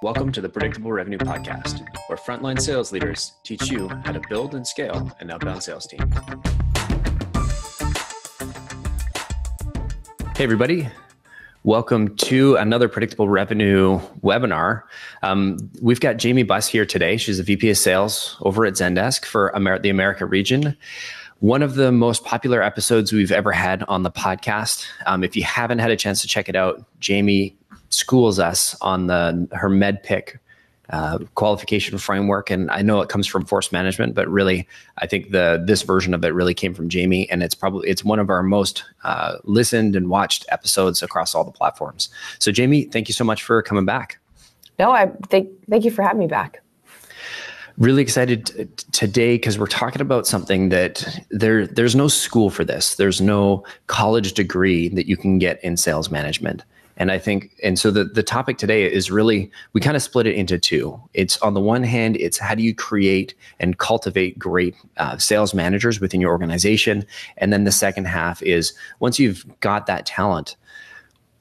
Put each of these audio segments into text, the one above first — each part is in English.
Welcome to the Predictable Revenue Podcast, where frontline sales leaders teach you how to build and scale an outbound sales team. Hey, everybody. Welcome to another Predictable Revenue webinar. We've got Jaimie Buss here today. She's the VP of Sales over at Zendesk for the America region. One of the most popular episodes we've ever had on the podcast. If you haven't had a chance to check it out, Jaimie schools us on her MEDDPICC qualification framework. And I know it comes from Force Management, but really, I think this version of it really came from Jaimie. And it's one of our most listened and watched episodes across all the platforms. So Jaimie, thank you so much for coming back. No, thank you for having me back. Really excited today because we're talking about something that there's no school for this. There's no college degree that you can get in sales management. And I think, and so the topic today is really, we kind of split it into two. It's on the one hand, it's how do you create and cultivate great sales managers within your organization? And then the second half is once you've got that talent,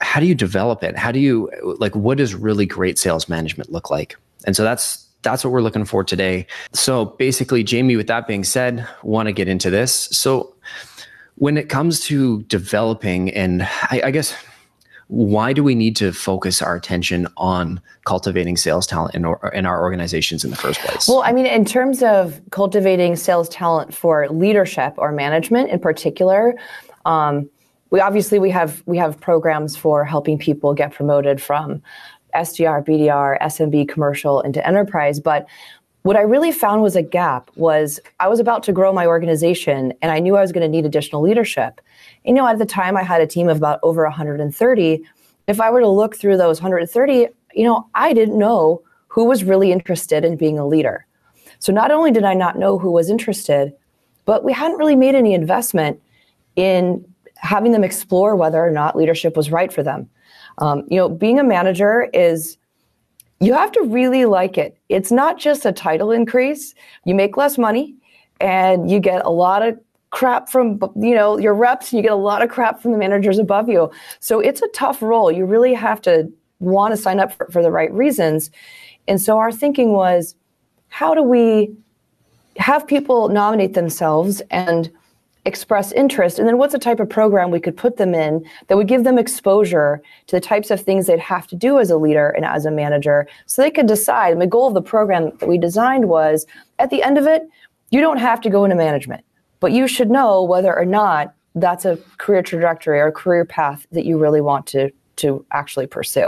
how do you develop it? How do you, like, what does really great sales management look like? And so that's what we're looking for today. So basically, Jaimie, with that being said, want to get into this. So when it comes to developing, and I guess, why do we need to focus our attention on cultivating sales talent in our organizations in the first place? Well, I mean, in terms of cultivating sales talent for leadership or management in particular, we have programs for helping people get promoted from SDR, BDR, SMB, commercial into enterprise. But what I really found was a gap was I was about to grow my organization and I knew I was going to need additional leadership. And, you know, at the time I had a team of about over 130. If I were to look through those 130, you know, I didn't know who was really interested in being a leader. So not only did I not know who was interested, but we hadn't really made any investment in having them explore whether or not leadership was right for them. You know, being a manager is, you have to really like it. It's not just a title increase. You make less money and you get a lot of crap from, you know, your reps, and you get a lot of crap from the managers above you. So it's a tough role. You really have to want to sign up for the right reasons. And so our thinking was, how do we have people nominate themselves and express interest? And then what's the type of program we could put them in that would give them exposure to the types of things they'd have to do as a leader and as a manager so they could decide. And the goal of the program that we designed was, at the end of it, you don't have to go into management, but you should know whether or not that's a career trajectory or a career path that you really want to actually pursue.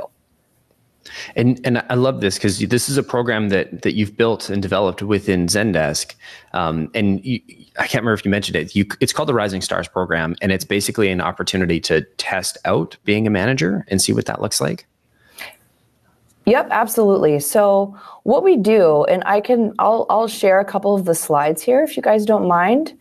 And I love this because this is a program that you've built and developed within Zendesk. I can't remember if you mentioned it. It's called the Rising Stars Program, and it's basically an opportunity to test out being a manager and see what that looks like. Yep, absolutely. So what we do, and I'll share a couple of the slides here if you guys don't mind,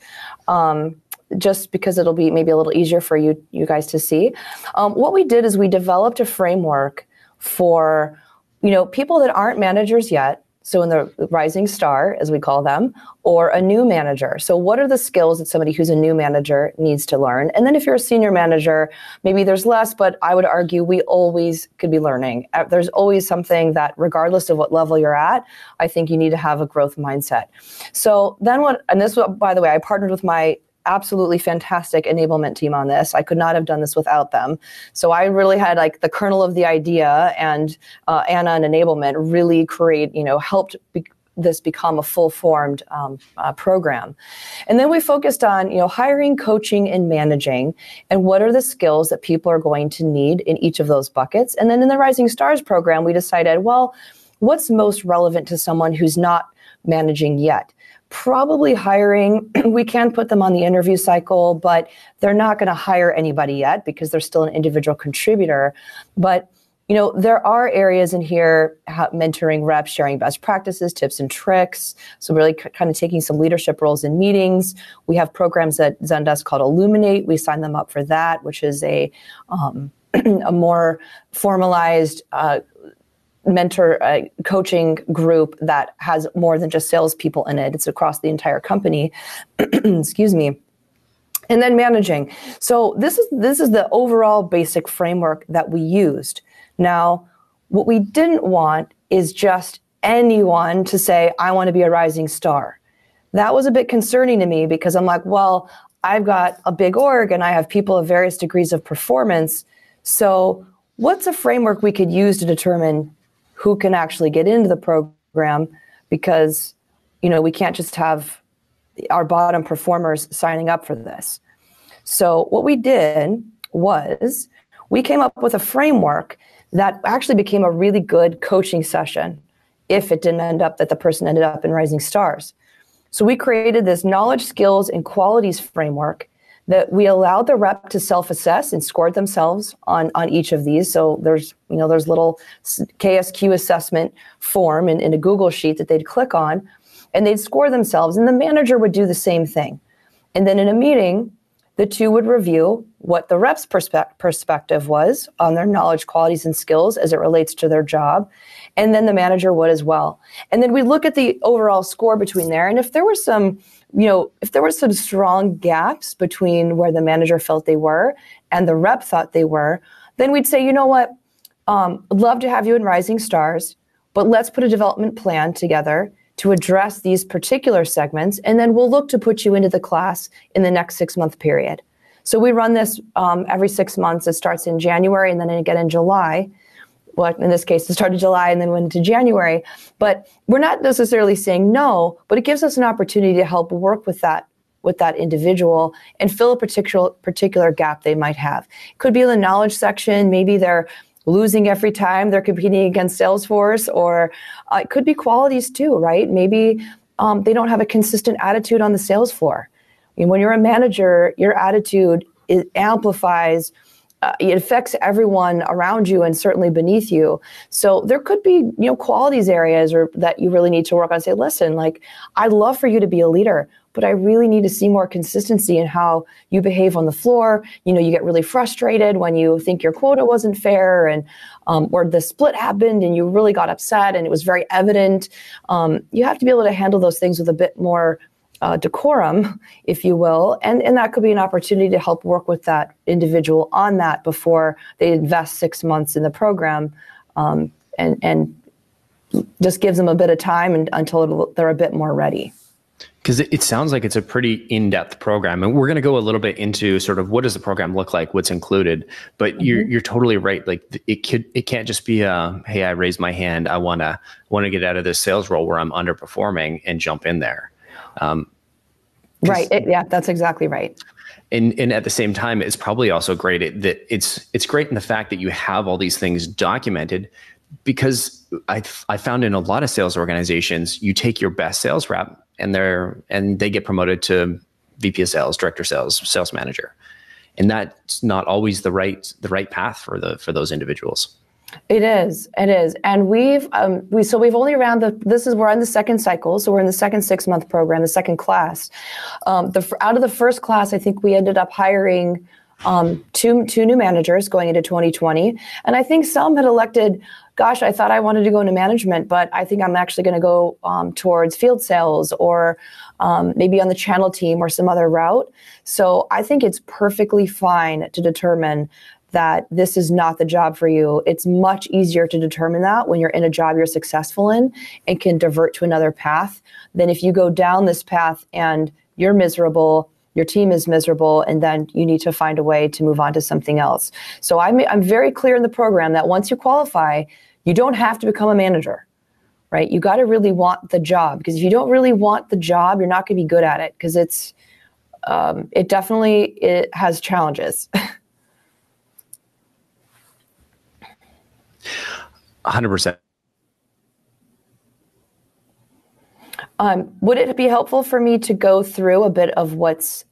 just because it'll be maybe a little easier for you guys to see. What we did is we developed a framework for, you know, people that aren't managers yet, so in the rising star, as we call them, or a new manager. So what are the skills that somebody who's a new manager needs to learn? And then if you're a senior manager, maybe there's less, but I would argue we always could be learning. There's always something that, regardless of what level you're at, I think you need to have a growth mindset. So then what, and this, by the way, I partnered with my absolutely fantastic enablement team on this. I could not have done this without them. So I really had like the kernel of the idea, and Anna and enablement really create, you know, helped this become a full-formed program. And then we focused on, you know, hiring, coaching, and managing, and what are the skills that people are going to need in each of those buckets. And then in the Rising Stars program, we decided, well, what's most relevant to someone who's not managing yet? Probably hiring. We can put them on the interview cycle, but they're not going to hire anybody yet because they're still an individual contributor. But, you know, there are areas in here, mentoring reps, sharing best practices, tips and tricks. So really kind of taking some leadership roles in meetings. We have programs at Zendesk called Illuminate. We sign them up for that, which is a more formalized mentor coaching group that has more than just salespeople in it. It's across the entire company. Excuse me. And then managing. So this is the overall basic framework that we used Now, what we didn't want is just anyone to say, I want to be a rising star. That was a bit concerning to me because I'm like, well, I've got a big org and I have people of various degrees of performance. So what's a framework we could use to determine who can actually get into the program? Because, you know, we can't just have our bottom performers signing up for this. So what we did was we came up with a framework that actually became a really good coaching session if it didn't end up that the person ended up in Rising Stars. So we created this knowledge, skills, and qualities framework that we allowed the rep to self-assess and scored themselves on each of these. So there's, you know, there's little KSQ assessment form in a Google sheet that they'd click on and they'd score themselves, and the manager would do the same thing. And then in a meeting, the two would review what the rep's perspective was on their knowledge, qualities, and skills as it relates to their job. And then the manager would as well. And then we look at the overall score between there. And if there were some, you know, if there were some strong gaps between where the manager felt they were and the rep thought they were, then we'd say, you know what, I'd love to have you in Rising Stars, but let's put a development plan together to address these particular segments, and then we'll look to put you into the class in the next 6-month period. So we run this every 6 months. It starts in January and then again in July. Well, in this case, it started July and then went into January. But we're not necessarily saying no, but it gives us an opportunity to help work with that individual and fill a particular gap they might have. It could be in the knowledge section, maybe they're losing every time they're competing against Salesforce, or it could be qualities too, right? Maybe they don't have a consistent attitude on the sales floor. I mean, when you're a manager, your attitude amplifies, it affects everyone around you and certainly beneath you. So there could be, you know, qualities areas or that you really need to work on. Say, listen, like, I'd love for you to be a leader, but I really need to see more consistency in how you behave on the floor. You know, you get really frustrated when you think your quota wasn't fair, and or the split happened and you really got upset and it was very evident. You have to be able to handle those things with a bit more decorum, if you will. And that could be an opportunity to help work with that individual on that before they invest 6 months in the program, and just gives them a bit of time until they're a bit more ready. Because it sounds like it's a pretty in-depth program, and we're going to go a little bit into sort of what does the program look like, what's included. But you're totally right. Like it can't just be a, hey, I raised my hand, I want to get out of this sales role where I'm underperforming and jump in there. Right. Yeah, that's exactly right. And at the same time, it's probably also great that it's great in the fact that you have all these things documented. Because I found in a lot of sales organizations, you take your best sales rep and they get promoted to VP of sales, director of sales, sales manager. And that's not always the right path for those individuals. It is. And we've only we're in the second cycle. So we're in the second 6-month program, the second class. Out of the first class, I think we ended up hiring two new managers going into 2020. And I think some had elected, gosh, I thought I wanted to go into management, but I think I'm actually going to go towards field sales or maybe on the channel team or some other route. So I think it's perfectly fine to determine that this is not the job for you. It's much easier to determine that when you're in a job you're successful in and can divert to another path than if you go down this path and you're miserable, your team is miserable, and then you need to find a way to move on to something else. So I'm very clear in the program that once you qualify, you don't have to become a manager, right? You got to really want the job, because if you don't really want the job, you're not going to be good at it, because it definitely has challenges. 100%. Would it be helpful for me to go through a bit of what's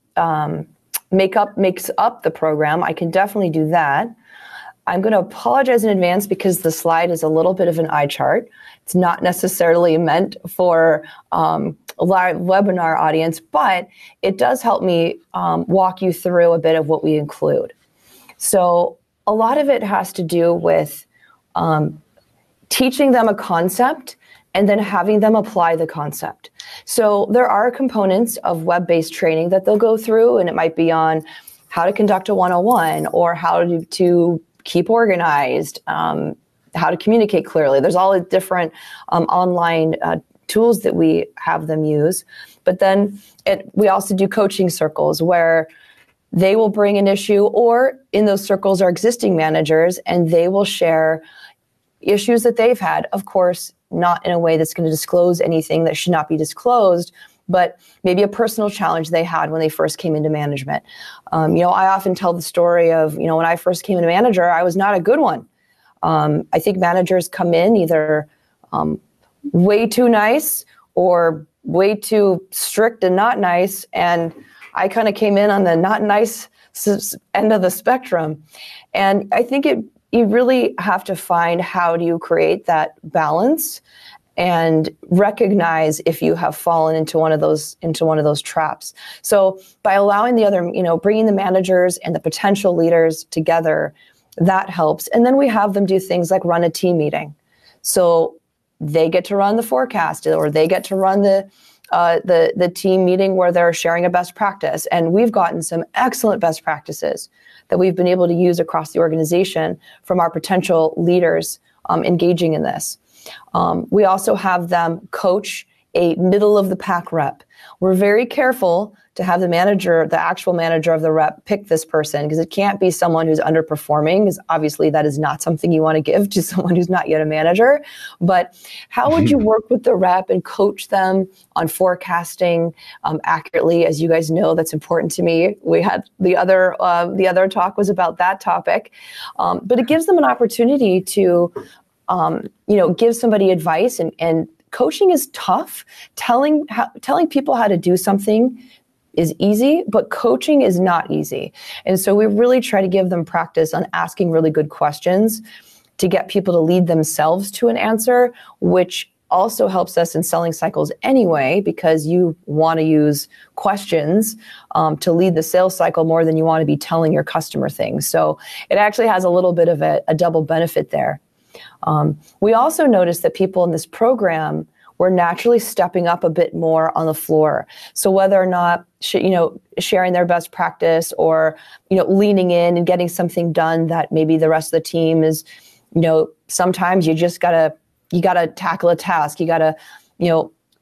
makes up the program? I can definitely do that. I'm going to apologize in advance because the slide is a little bit of an eye chart. It's not necessarily meant for a live webinar audience, but it does help me walk you through a bit of what we include. So a lot of it has to do with teaching them a concept and then having them apply the concept. So there are components of web-based training that they'll go through, and it might be on how to conduct a 101 or how to keep organized, how to communicate clearly. There's all the different online tools that we have them use. But then we also do coaching circles where they will bring an issue, or in those circles are existing managers, and they will share issues that they've had. Of course, not in a way that's going to disclose anything that should not be disclosed, but maybe a personal challenge they had when they first came into management. I often tell the story of, when I first came into manager, I was not a good one. I think managers come in either way too nice or way too strict and not nice, and I kind of came in on the not nice end of the spectrum. And I think you really have to find, how do you create that balance and recognize if you have fallen into one of those traps. So by allowing the other, bringing the managers and the potential leaders together, that helps. And then we have them do things like run a team meeting. So they get to run the forecast, or they get to run the team meeting where they're sharing a best practice. And we've gotten some excellent best practices that we've been able to use across the organization from our potential leaders engaging in this. We also have them coach a middle of the pack rep. We're very careful to have the actual manager of the rep pick this person, because it can't be someone who's underperforming, because obviously that is not something you want to give to someone who's not yet a manager. But how would you work with the rep and coach them on forecasting accurately? As you guys know, that's important to me. We had the other talk was about that topic, but it gives them an opportunity to give somebody advice, and coaching is tough. Telling people how to do something is easy, but coaching is not easy. And so we really try to give them practice on asking really good questions to get people to lead themselves to an answer, which also helps us in selling cycles anyway, because you want to use questions to lead the sales cycle more than you want to be telling your customer things. So it actually has a little bit of a double benefit there. We also noticed that people in this program were naturally stepping up a bit more on the floor. So whether or not, sharing their best practice, or, leaning in and getting something done that maybe the rest of the team is, sometimes you just gotta tackle a task. You gotta,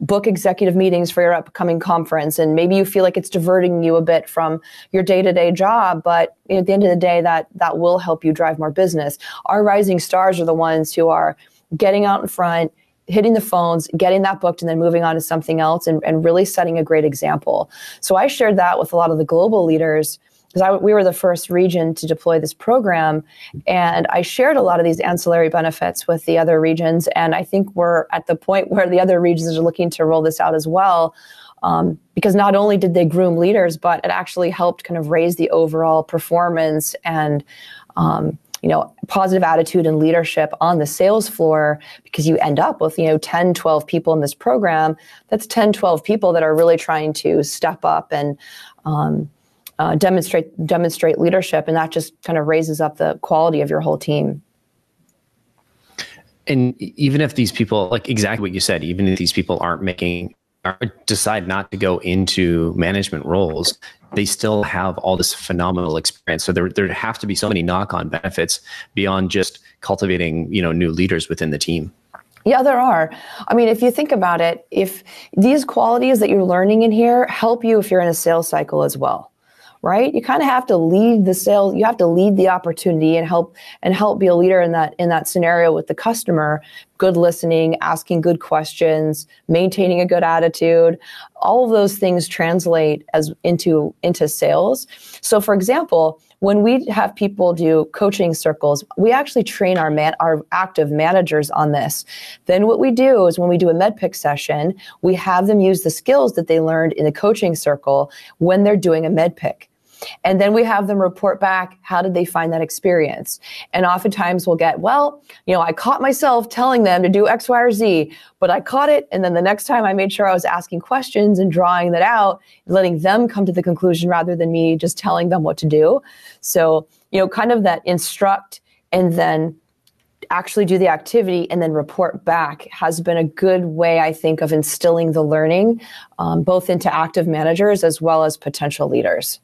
book executive meetings for your upcoming conference. And maybe you feel like it's diverting you a bit from your day-to-day job, but at the end of the day, that will help you drive more business. Our rising stars are the ones who are getting out in front, hitting the phones, getting that booked, and then moving on to something else, and really setting a great example. So I shared that with a lot of the global leaders, because we were the first region to deploy this program. And I shared a lot of these ancillary benefits with the other regions. And I think we're at the point where the other regions are looking to roll this out as well, because not only did they groom leaders, but it actually helped kind of raise the overall performance and positive attitude and leadership on the sales floor, because you end up with, 10, 12 people in this program. That's 10, 12 people that are really trying to step up and demonstrate leadership, and that just kind of raises up the quality of your whole team. And even if these people, like exactly what you said, even if these people aren't decide not to go into management roles, they still have all this phenomenal experience. So there have to be so many knock-on benefits beyond just cultivating, new leaders within the team. Yeah, there are. I mean, if you think about it, if these qualities that you're learning in here help you if you're in a sales cycle as well. Right? You kind of have to lead the sales. You have to lead the opportunity and help be a leader in that scenario with the customer. Good listening, asking good questions, maintaining a good attitude. All of those things translate into sales. So for example, when we have people do coaching circles, we actually train our active managers on this. Then what we do is when we do a MEDDPICC session, we have them use the skills that they learned in the coaching circle when they're doing a MEDDPICC. And then we have them report back, how did they find that experience? And oftentimes we'll get, I caught myself telling them to do X, Y, or Z, but I caught it. And then the next time I made sure I was asking questions and drawing that out, letting them come to the conclusion rather than me just telling them what to do. So, kind of that instruct and then actually do the activity and then report back has been a good way, I think, of instilling the learning, both into active managers as well as potential leaders.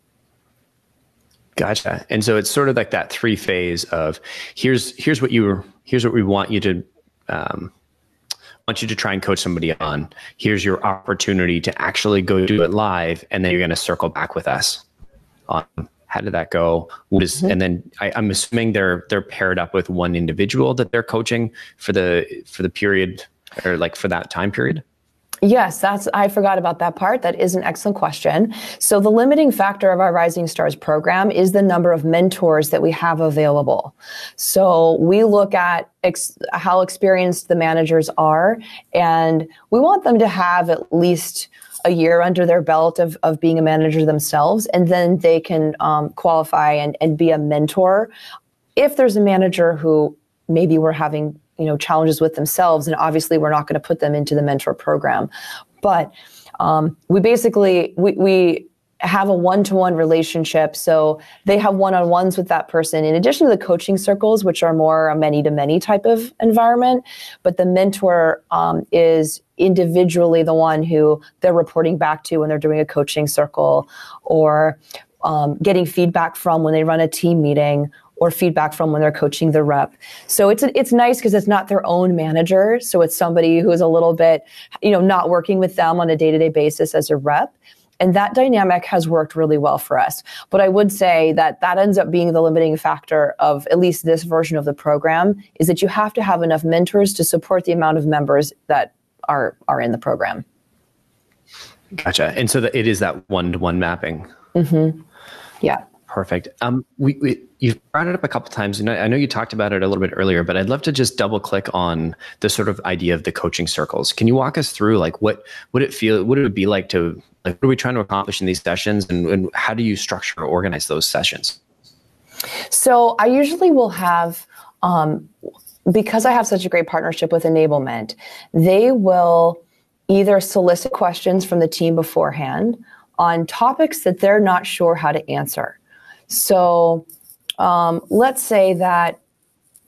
Gotcha. And so it's sort of like that three phase of here's what we want you to try and coach somebody on. Here's your opportunity to actually go do it live, and then you're going to circle back with us on how did that go? What is, and then I'm assuming they're paired up with one individual that they're coaching for the period, or like for that time period. Yes, I forgot about that part. That is an excellent question. So the limiting factor of our Rising Stars program is the number of mentors that we have available. So we look at how experienced the managers are, and we want them to have at least a year under their belt of being a manager themselves, and then they can qualify and be a mentor. If there's a manager who maybe we're having challenges with themselves, and obviously we're not going to put them into the mentor program. But we basically, we have a one-to-one relationship. So they have one-on-ones with that person, in addition to the coaching circles, which are more a many-to-many type of environment. But the mentor is individually the one who they're reporting back to when they're doing a coaching circle, or getting feedback from when they run a team meeting, or feedback from when they're coaching the rep. So it's nice because it's not their own manager. So it's somebody who is a little bit, not working with them on a day-to-day basis as a rep. And that dynamic has worked really well for us. But I would say that that ends up being the limiting factor of at least this version of the program, is that you have to have enough mentors to support the amount of members that are in the program. Gotcha. And so it is that one-to-one mapping. Mm-hmm. Yeah. Perfect. You've brought it up a couple times, and I know you talked about it a little bit earlier, but I'd love to just double click on the sort of idea of the coaching circles. Can you walk us through like what it would be like to, like, what are we trying to accomplish in these sessions, and how do you structure or organize those sessions? So I usually will have, because I have such a great partnership with Enablement, they will either solicit questions from the team beforehand on topics that they're not sure how to answer. So let's say that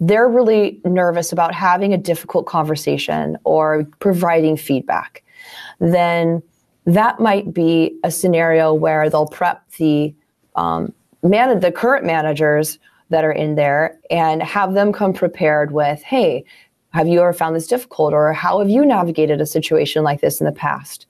they're really nervous about having a difficult conversation or providing feedback. Then that might be a scenario where they'll prep the current managers that are in there and have them come prepared with, hey, have you ever found this difficult? Or how have you navigated a situation like this in the past?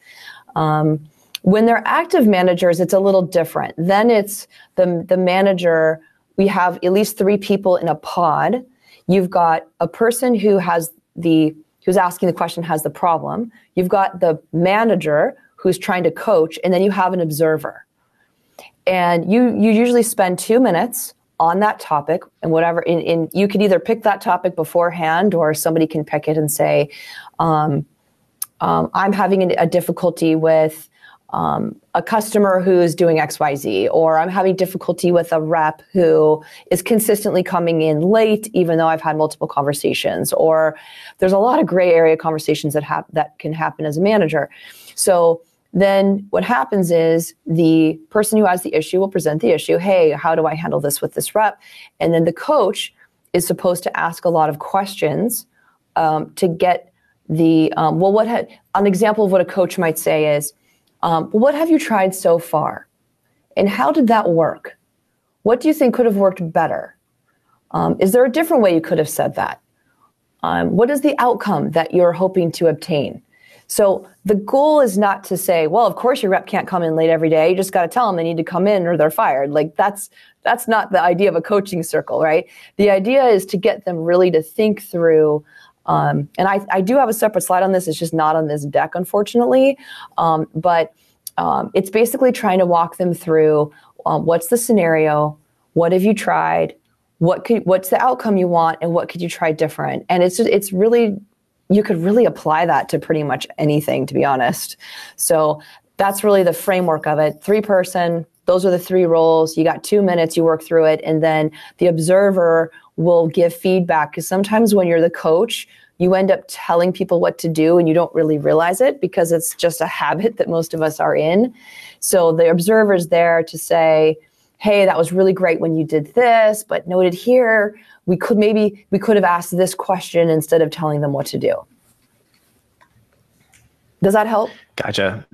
When they're active managers, it's a little different. Then it's the manager. We have at least three people in a pod. You've got a person who has who's asking the question, has the problem. You've got the manager who's trying to coach, and then you have an observer. And you usually spend 2 minutes on that topic, and whatever. In you could either pick that topic beforehand, or somebody can pick it and say, "I'm having a difficulty with." A customer who is doing XYZ, or I'm having difficulty with a rep who is consistently coming in late, even though I've had multiple conversations. Or there's a lot of gray area conversations that can happen as a manager. So then what happens is the person who has the issue will present the issue. Hey, how do I handle this with this rep? And then the coach is supposed to ask a lot of questions to get the an example of what a coach might say is, what have you tried so far? And how did that work? What do you think could have worked better? Is there a different way you could have said that? What is the outcome that you're hoping to obtain? So the goal is not to say, well, of course your rep can't come in late every day. You just got to tell them they need to come in or they're fired. Like that's not the idea of a coaching circle, right? The idea is to get them really to think through. And I do have a separate slide on this. It's just not on this deck, unfortunately. But it's basically trying to walk them through what's the scenario, what have you tried, what's the outcome you want, and what could you try different. And it's really, you could really apply that to pretty much anything, to be honest. So that's really the framework of it. 3-person, those are the 3 roles. You got 2 minutes, you work through it, and then the observer will give feedback, because sometimes when you're the coach, you end up telling people what to do and you don't really realize it because it's just a habit that most of us are in. So the observer's there to say, hey, that was really great when you did this, but noted here, we could have asked this question instead of telling them what to do. Does that help? Gotcha.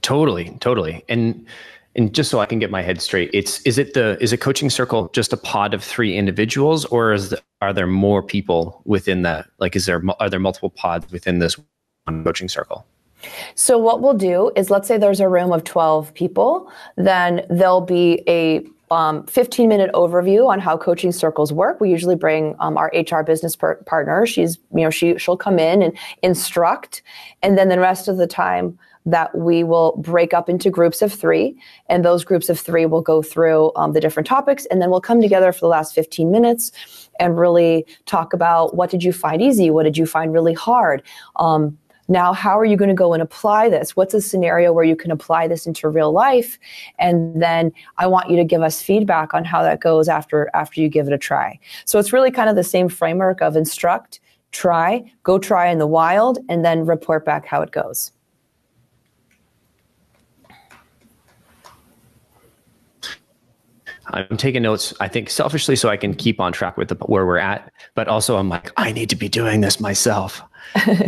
Totally. And and just so I can get my head straight, is it Coaching Circle just a pod of three individuals, or are there more people within that? Like, are there multiple pods within this one Coaching Circle? So what we'll do is, let's say there's a room of 12 people, then there'll be a 15-minute overview on how coaching circles work. We usually bring our HR business partner. She'll come in and instruct, and then the rest of the time that we will break up into groups of three, and those groups of three will go through the different topics, and then we'll come together for the last 15 minutes and really talk about, what did you find easy? What did you find really hard? Now, how are you going to go and apply this? What's a scenario where you can apply this into real life? And then I want you to give us feedback on how that goes after you give it a try. So it's really kind of the same framework of instruct, try, go try in the wild, and then report back how it goes. I'm taking notes, I think, selfishly, so I can keep on track with where we're at. But also, I'm like, I need to be doing this myself.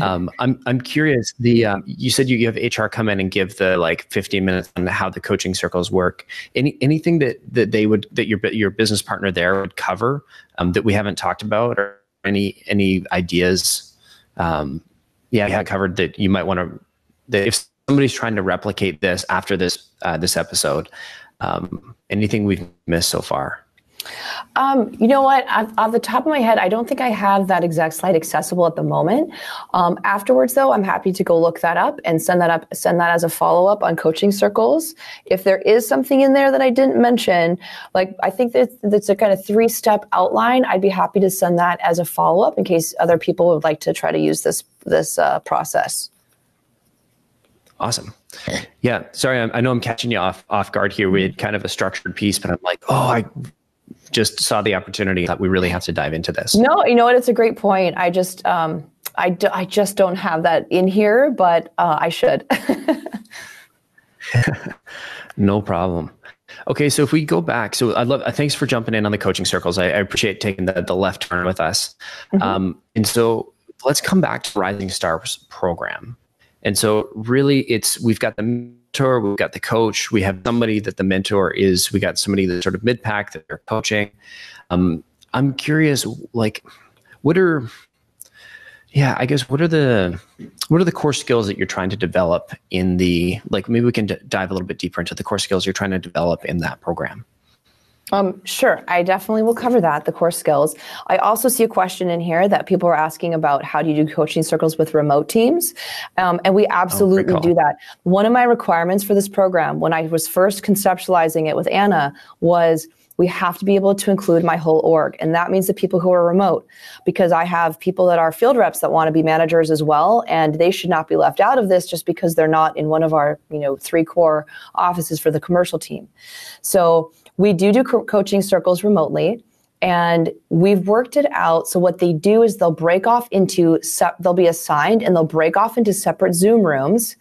I'm curious. You said you have HR come in and give the 15 minutes on how the coaching circles work. Anything that they would, that your business partner there would cover that we haven't talked about, or any ideas? Yeah, I had covered that you might want to. That if somebody's trying to replicate this after this episode. Anything we've missed so far? You know what? Off the top of my head, I don't think I have that exact slide accessible at the moment. Afterwards, though, I'm happy to go look that up and send that as a follow-up on coaching circles. If there is something in there that I didn't mention, I think that's a kind of three-step outline. I'd be happy to send that as a follow-up in case other people would like to try to use this process. Awesome. Yeah. Sorry. I know I'm catching you off guard here. We had kind of a structured piece, but I'm like, oh, I just saw the opportunity that we really have to dive into this. No, you know what? It's a great point. I just, I just don't have that in here, but I should. No problem. Okay. So if we go back, so thanks for jumping in on the coaching circles. I appreciate taking the left turn with us. Mm-hmm. And so let's come back to Rising Stars program. And so really we've got the mentor, we've got the coach, we have somebody that the mentor is, we got somebody that's sort of mid-pack that they're coaching. I'm curious, what are the core skills that you're trying to develop in the, maybe we can dive a little bit deeper into the core skills you're trying to develop in that program. Sure. I definitely will cover that, the core skills. I also see a question in here that people are asking about, how do you do coaching circles with remote teams? And we absolutely do that. One of my requirements for this program, when I was first conceptualizing it with Anna, was we have to be able to include my whole org. And that means the people who are remote, because I have people that are field reps that want to be managers as well. And they should not be left out of this just because they're not in one of our, three core offices for the commercial team. So we do coaching circles remotely, and we've worked it out. So what they do is they'll be assigned, and they'll break off into separate Zoom rooms.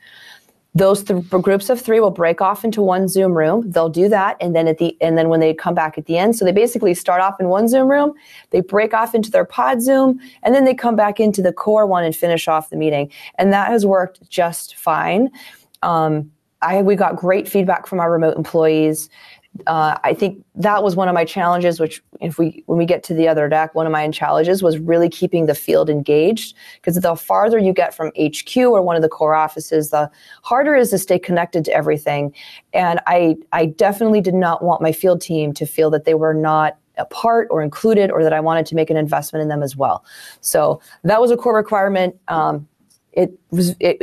Those groups of three will break off into one Zoom room. They'll do that, and then when they come back at the end, so they basically start off in one Zoom room, they break off into their pod Zoom, and then they come back into the core one and finish off the meeting. And that has worked just fine. We got great feedback from our remote employees. I think that was one of my challenges, which when we get to the other deck, one of my challenges was really keeping the field engaged, because the farther you get from HQ or one of the core offices, the harder it is to stay connected to everything. And I definitely did not want my field team to feel that they were not a part or included, or that I wanted to make an investment in them as well. So that was a core requirement. It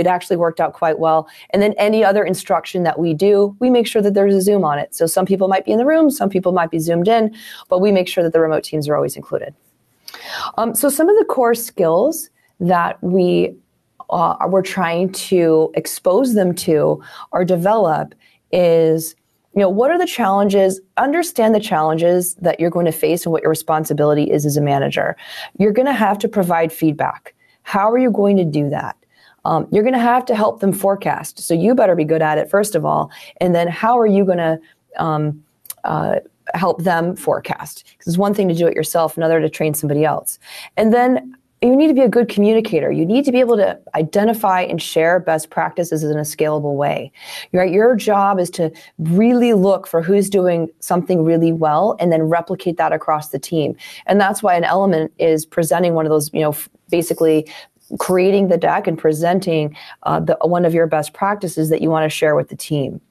actually worked out quite well. And then any other instruction that we do, we make sure that there's a Zoom on it. So some people might be in the room, some people might be Zoomed in, but we make sure that the remote teams are always included. So some of the core skills that we're trying to expose them to or develop is, what are the challenges? Understand the challenges that you're going to face and what your responsibility is as a manager. You're going to have to provide feedback. How are you going to do that? You're going to have to help them forecast. So you better be good at it, first of all. And then how are you going to help them forecast? Because it's one thing to do it yourself, another to train somebody else. And then you need to be a good communicator. You need to be able to identify and share best practices in a scalable way. Right? Your job is to really look for who's doing something really well and then replicate that across the team. And that's why an element is presenting one of those, you know, basically creating the deck and presenting one of your best practices that you want to share with the team.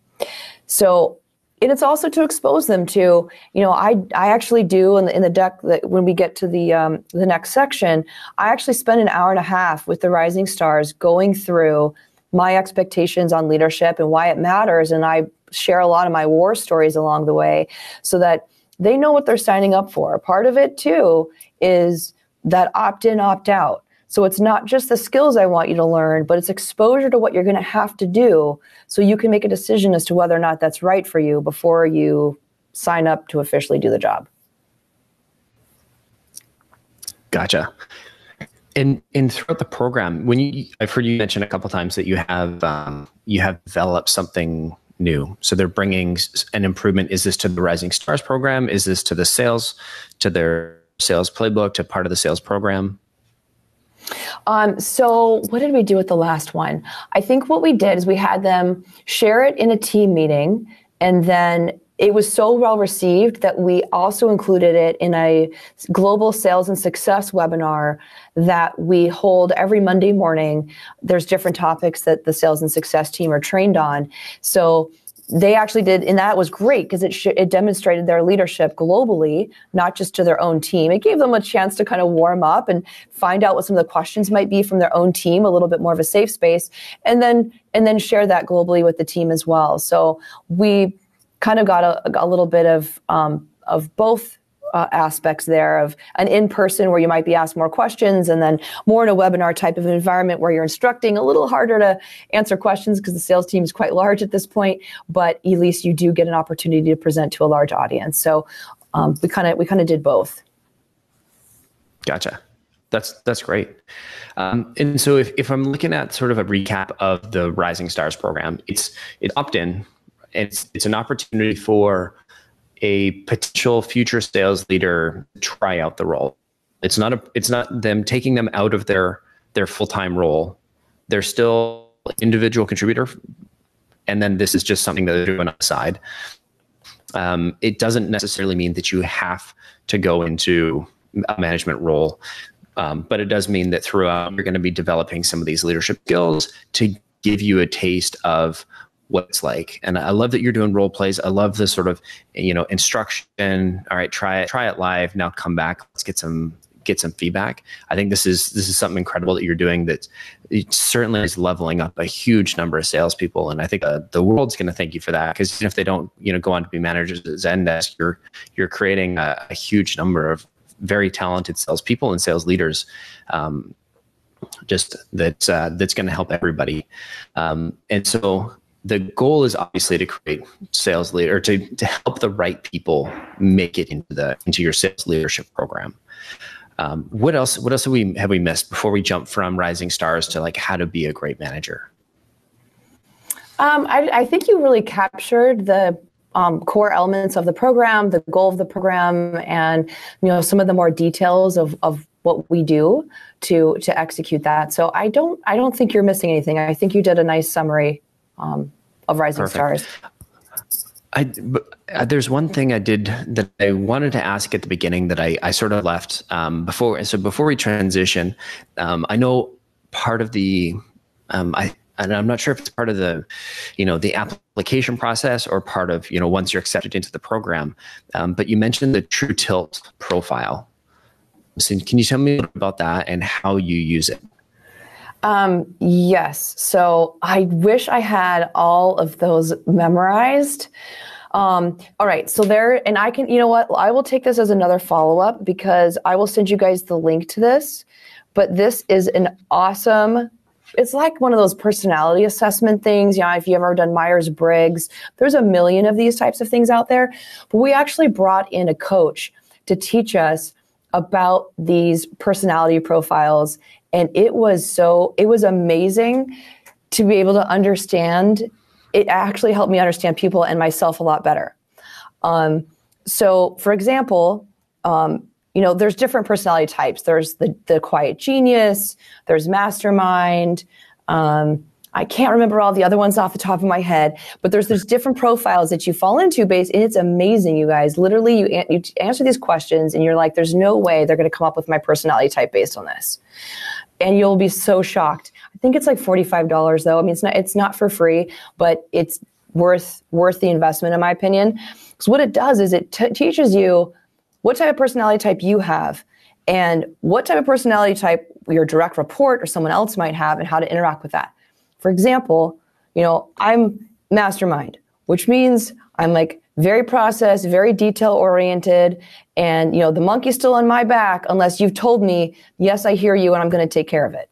So, and it's also to expose them to, you know, I actually do in the deck that when we get to the next section, I actually spend an hour and a half with the Rising Stars going through my expectations on leadership and why it matters. And I share a lot of my war stories along the way so that they know what they're signing up for. Part of it too is that opt-in, opt-out. So it's not just the skills I want you to learn, but it's exposure to what you're going to have to do so you can make a decision as to whether or not that's right for you before you sign up to officially do the job. Gotcha. And throughout the program, when you, I've heard you mention a couple of times that you have developed something new. So they're bringing an improvement. Is this to the Rising Stars program? Is this to the sales, to their sales playbook, to part of the sales program? So what did we do with the last one? I think what we did is we had them share it in a team meeting, and then it was so well received that we also included it in a global sales and success webinar that we hold every Monday morning. There's different topics that the sales and success team are trained on. So they actually did, and that was great because it demonstrated their leadership globally, not just to their own team. It gave them a chance to kind of warm up and find out what some of the questions might be from their own team, a little bit more of a safe space, and then share that globally with the team as well. So we kind of got a little bit of both aspects there, of an in-person where you might be asked more questions, and then more in a webinar type of environment where you're instructing, a little harder to answer questions because the sales team is quite large at this point, but at least you do get an opportunity to present to a large audience. So we kind of did both. Gotcha. That's great. And so if I'm looking at sort of a recap of the Rising Stars program, it's opt-in. It's an opportunity for a potential future sales leader try out the role. It's not them taking them out of their full-time role. They're still an individual contributor, and then this is just something that they're doing on the side. It doesn't necessarily mean that you have to go into a management role, but it does mean that throughout you're going to be developing some of these leadership skills to give you a taste of what it's like. And I love that you're doing role plays. I love this sort of, you know, instruction. All right, try it live. Now come back. Let's get some feedback. I think this is something incredible that you're doing. That it certainly is leveling up a huge number of salespeople. And I think the world's going to thank you for that, because if they don't, you know, go on to be managers at Zendesk, you're creating a huge number of very talented salespeople and sales leaders. That's going to help everybody. And so, the goal is obviously to create sales leader, or to help the right people make it into your sales leadership program. What else have we missed before we jump from Rising Stars to like how to be a great manager? I think you really captured the core elements of the program, the goal of the program, and you know some of the more details of what we do to execute that. So I don't think you're missing anything. I think you did a nice summary of Rising Perfect. Stars. There's one thing I did that I wanted to ask at the beginning that I sort of left before. So before we transition, I know part of the, and I'm not sure if it's part of the, you know, the application process or part of, you know, once you're accepted into the program, but you mentioned the True Tilt profile. So can you tell me about that and how you use it? Yes. So I wish I had all of those memorized. All right. So there, and I can, you know what, I will take this as another follow-up because I will send you guys the link to this, but this is an awesome, it's like one of those personality assessment things. You know, if you've ever done Myers-Briggs, there's a million of these types of things out there, but we actually brought in a coach to teach us about these personality profiles. And it was amazing to be able to understand. It actually helped me understand people and myself a lot better. So for example, you know, there's different personality types. There's the quiet genius, there's mastermind. I can't remember all the other ones off the top of my head, but there's different profiles that you fall into based, and it's amazing, you guys. Literally, you answer these questions, and you're like, there's no way they're going to come up with my personality type based on this. And you'll be so shocked. I think it's like $45, though. I mean, it's not for free, but it's worth the investment, in my opinion. Because what it does is it teaches you what type of personality type you have and what type of personality type your direct report or someone else might have and how to interact with that. For example, you know, I'm mastermind, which means I'm like very process, very detail oriented. And, you know, the monkey's still on my back unless you've told me, yes, I hear you and I'm going to take care of it.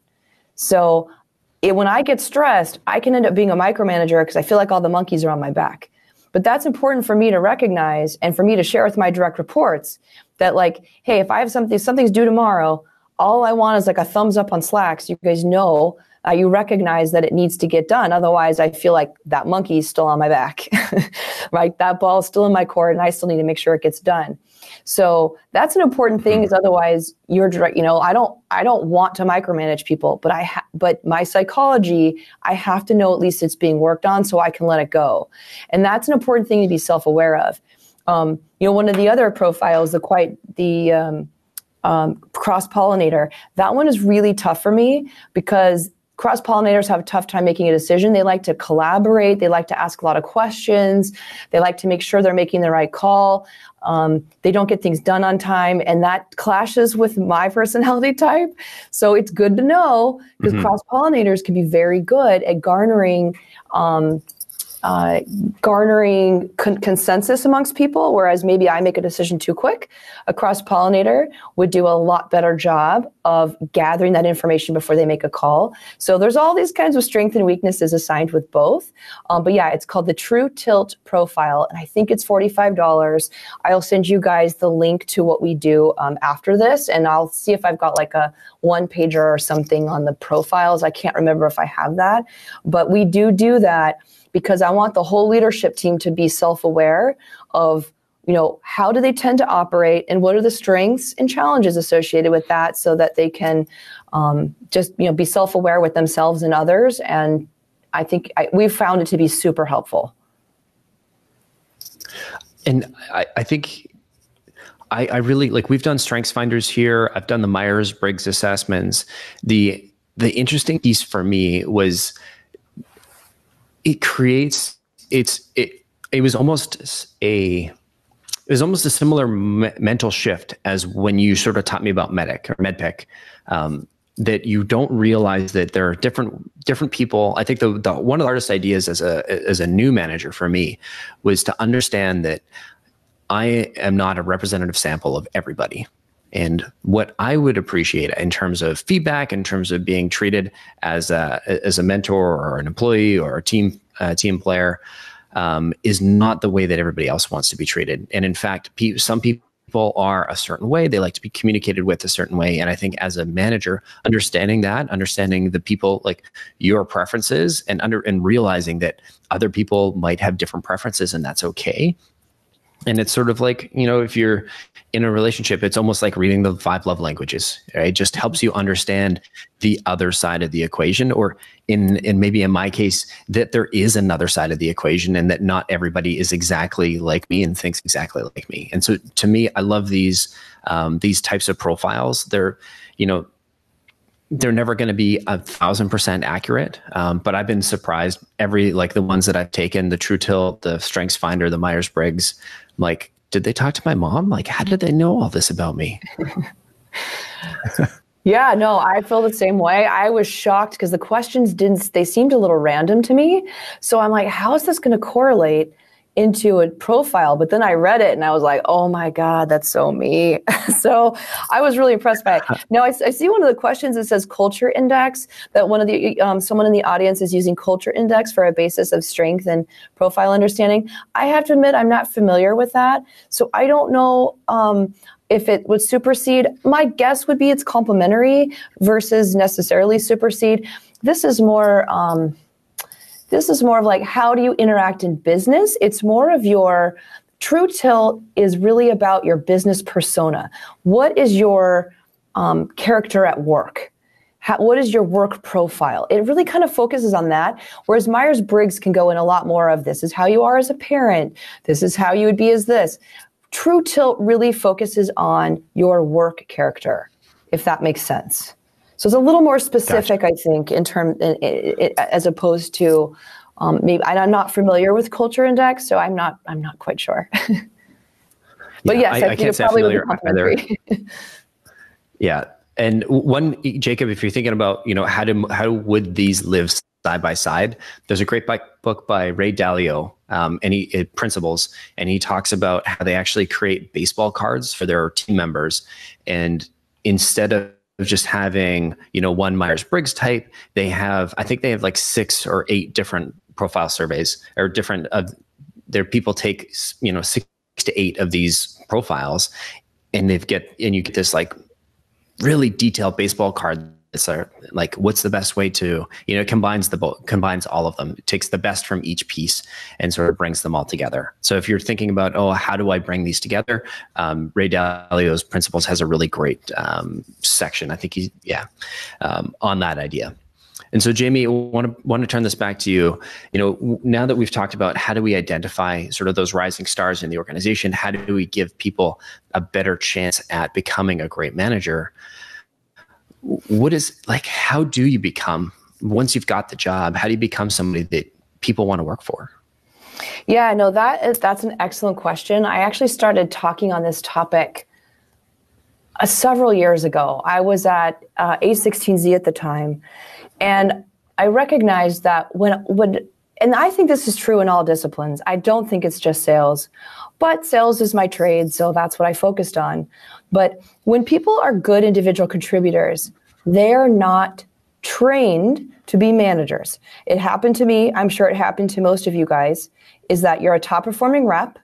So when I get stressed, I can end up being a micromanager because I feel like all the monkeys are on my back. But that's important for me to recognize and for me to share with my direct reports that, like, hey, if I have something's due tomorrow, all I want is like a thumbs up on Slack so you guys know you recognize that it needs to get done. Otherwise, I feel like that monkey is still on my back, right? That ball is still in my court and I still need to make sure it gets done. So that's an important thing is otherwise you're direct, you know, I don't want to micromanage people, but but my psychology, I have to know at least it's being worked on so I can let it go. And that's an important thing to be self-aware of. You know, one of the other profiles, the cross-pollinator, that one is really tough for me because cross-pollinators have a tough time making a decision. They like to collaborate. They like to ask a lot of questions. They like to make sure they're making the right call. They don't get things done on time, and that clashes with my personality type. So it's good to know because cross-pollinators can be very good at garnering consensus amongst people, whereas maybe I make a decision too quick. A cross-pollinator would do a lot better job of gathering that information before they make a call. So there's all these kinds of strengths and weaknesses assigned with both. But yeah, it's called the True Tilt profile, and I think it's $45. I'll send you guys the link to what we do after this, and I'll see if I've got like a one-pager or something on the profiles. I can't remember if I have that, but we do that. Because I want the whole leadership team to be self-aware of, you know, how do they tend to operate and what are the strengths and challenges associated with that so that they can just, you know, be self-aware with themselves and others. And I think we've found it to be super helpful. And I think I really like, we've done StrengthsFinders here. I've done the Myers-Briggs assessments. The interesting piece for me was it was almost a similar mental shift as when you sort of taught me about MEDDPICC, that you don't realize that there are different people. I think the one of the hardest ideas as a new manager for me was to understand that I am not a representative sample of everybody. And what I would appreciate in terms of feedback, in terms of being treated as a mentor or an employee or a team player, is not the way that everybody else wants to be treated. And in fact, some people are a certain way. They like to be communicated with a certain way. And I think as a manager, understanding the people, like your preferences, and realizing that other people might have different preferences, and that's okay. And it's sort of like, you know, if you're in a relationship, it's almost like reading the 5 love languages, right? It just helps you understand the other side of the equation, or in maybe in my case, that there is another side of the equation and that not everybody is exactly like me and thinks exactly like me. And so to me, I love these types of profiles. They're never going to be 1,000% accurate, but I've been surprised. The ones that I've taken, the True Tilt, the StrengthsFinder, the Myers-Briggs, I'm like, did they talk to my mom? Like, how did they know all this about me? Yeah, no, I feel the same way. I was shocked because the questions they seemed a little random to me. So I'm like, how is this going to correlate into a profile? But then I read it and I was like, oh my God, that's so me. So I was really impressed by it. Now I see one of the questions that says culture index, that one of the someone in the audience is using culture index for a basis of strength and profile understanding. I have to admit, I'm not familiar with that. So I don't know if it would supersede. My guess would be it's complementary versus necessarily supersede. This is more of like, how do you interact in business? It's more of your True Tilt is really about your business persona. What is your character at work? What is your work profile? It really kind of focuses on that, whereas Myers-Briggs can go in a lot more of this is how you are as a parent, this is how you would be as this. True Tilt really focuses on your work character, if that makes sense. So it's a little more specific, gotcha. I think, in term as opposed to maybe I'm not familiar with Culture Index, so I'm not quite sure. But yeah, yes, I think it's probably familiar either. Yeah. And one, Jacob, if you're thinking about, you know, how would these live side by side, there's a great book by Ray Dalio, and Principles, and he talks about how they actually create baseball cards for their team members, and instead of just having, you know, one Myers-Briggs type, I think they have like 6 or 8 different profile surveys, or different of their people take, you know, 6 to 8 of these profiles, and you get this like really detailed baseball card. It's like, what's the best way to, you know, it combines all of them. It takes the best from each piece and sort of brings them all together. So if you're thinking about, oh, how do I bring these together? Ray Dalio's Principles has a really great section. I think he's on that idea. And so, Jaimie, I want to turn this back to you. You know, now that we've talked about how do we identify sort of those rising stars in the organization, how do we give people a better chance at becoming a great manager? How do you become, once you've got the job, how do you become somebody that people want to work for? Yeah, no, that's an excellent question. I actually started talking on this topic several years ago. I was at A16Z at the time. And I recognize that and I think this is true in all disciplines. I don't think it's just sales, but sales is my trade, so that's what I focused on. But when people are good individual contributors, they're not trained to be managers. It happened to me, I'm sure it happened to most of you guys, is that you're a top performing rep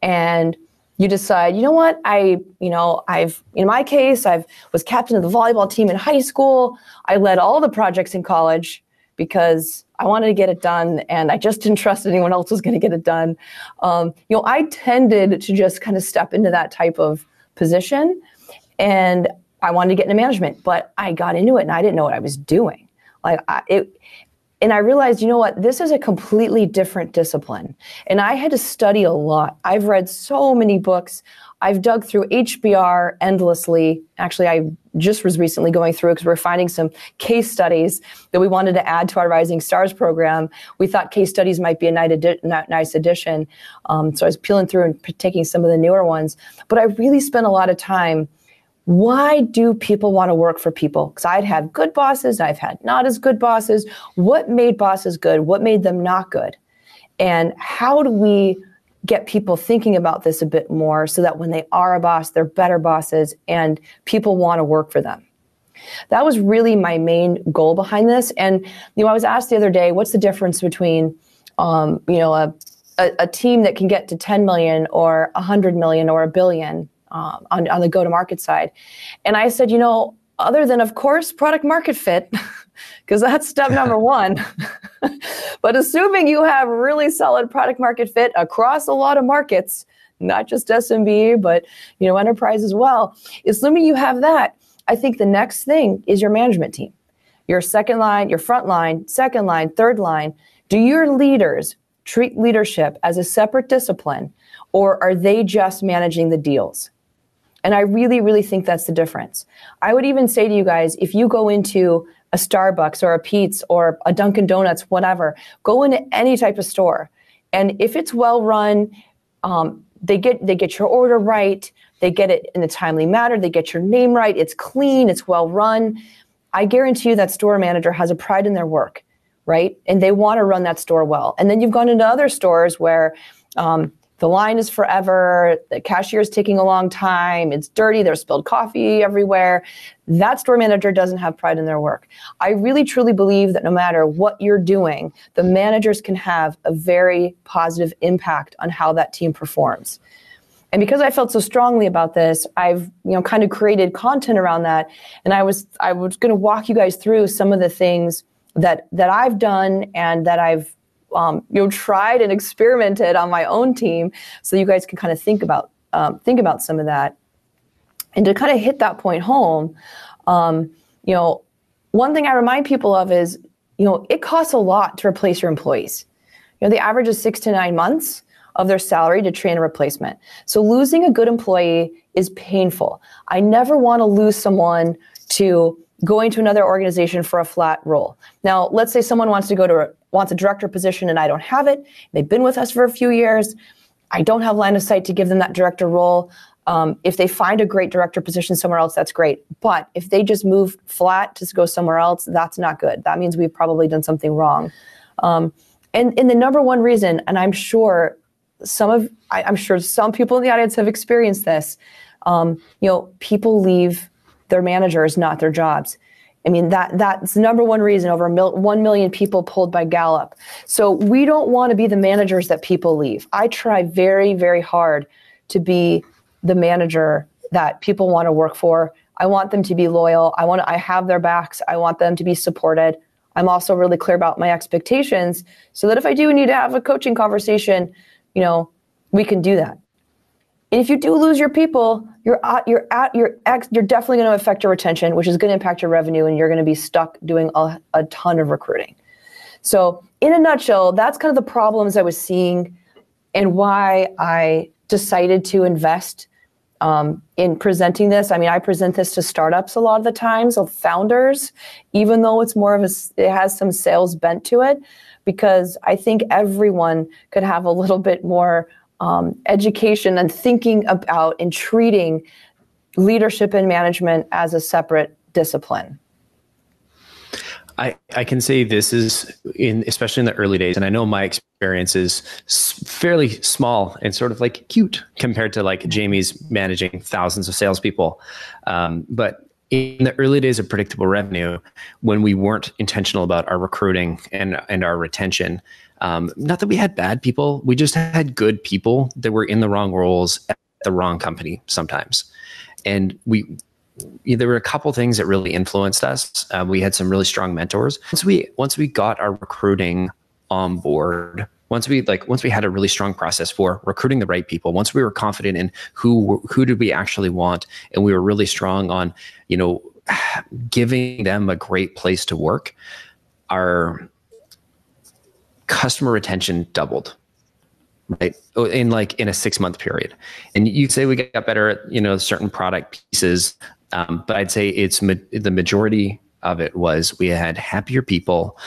and you decide, you know what, in my case, I was captain of the volleyball team in high school. I led all the projects in college because I wanted to get it done and I just didn't trust anyone else was going to get it done. You know, I tended to just kind of step into that type of position and I wanted to get into management, but I got into it and I didn't know what I was doing. And I realized, you know what, this is a completely different discipline. And I had to study a lot. I've read so many books. I've dug through HBR endlessly. Actually, I just was recently going through because we're finding some case studies that we wanted to add to our Rising Stars program. We thought case studies might be a nice addition. So I was peeling through and taking some of the newer ones. But I really spent a lot of time, why do people want to work for people? Because I've had good bosses, I've had not as good bosses. What made bosses good? What made them not good? And how do we get people thinking about this a bit more so that when they are a boss, they're better bosses and people want to work for them? That was really my main goal behind this. And you know, I was asked the other day, what's the difference between a team that can get to 10 million or 100 million or a billion? On the go-to-market side. And I said, you know, other than, of course, product market fit, because that's step number one. But assuming you have really solid product market fit across a lot of markets, not just SMB, but, you know, enterprise as well, assuming you have that, I think the next thing is your management team. Your second line, your front line, second line, third line. Do your leaders treat leadership as a separate discipline, or are they just managing the deals? And I really, really think that's the difference. I would even say to you guys, if you go into a Starbucks or a Pete's or a Dunkin' Donuts, whatever, go into any type of store. And if it's well run, they get your order right, they get it in a timely manner, they get your name right, it's clean, it's well run. I guarantee you that store manager has a pride in their work, right? And they want to run that store well. And then you've gone into other stores where, the line is forever, the cashier is taking a long time, it's dirty, there's spilled coffee everywhere. That store manager doesn't have pride in their work. I really truly believe that no matter what you're doing, the managers can have a very positive impact on how that team performs. And because I felt so strongly about this, I've, you know, kind of created content around that. And I was going to walk you guys through some of the things that I've done and that I've tried and experimented on my own team, so you guys can kind of think about some of that. And to kind of hit that point home, one thing I remind people of is, it costs a lot to replace your employees. The average is 6 to 9 months of their salary to train a replacement. So losing a good employee is painful. I never want to lose someone to going to another organization for a flat role. Now, let's say someone wants a director position and I don't have it. They've been with us for a few years. I don't have line of sight to give them that director role. If they find a great director position somewhere else, that's great. But if they just move flat to go somewhere else, that's not good. That means we've probably done something wrong. And the number one reason, and I'm sure some people in the audience have experienced this, people leave their managers, not their jobs. I mean, that's the number one reason. Over 1 million people polled by Gallup. So we don't want to be the managers that people leave. I try very, very hard to be the manager that people want to work for. I want them to be loyal. I have their backs. I want them to be supported. I'm also really clear about my expectations so that if I do need to have a coaching conversation, we can do that. And if you do lose your people, you're definitely going to affect your retention, which is going to impact your revenue, and you're going to be stuck doing a ton of recruiting. So in a nutshell, that's kind of the problems I was seeing and why I decided to invest in presenting this. I mean, I present this to startups a lot of the times, so founders, even though it's more of it has some sales bent to it, because I think everyone could have a little bit more education and thinking about and treating leadership and management as a separate discipline. I can say this is, especially in the early days, and I know my experience is fairly small and sort of like cute compared to like Jaimie's managing thousands of salespeople. But in the early days of predictable revenue, when we weren't intentional about our recruiting and our retention, not that we had bad people, we just had good people that were in the wrong roles at the wrong company sometimes. And there were a couple things that really influenced us. We had some really strong mentors. Once we got our recruiting on board, once we had a really strong process for recruiting the right people, once we were confident in who did we actually want, and we were really strong on, giving them a great place to work, our customer retention doubled. Right. In a 6-month period. And you'd say we got better at, certain product pieces. But I'd say it's the majority of it was we had happier people.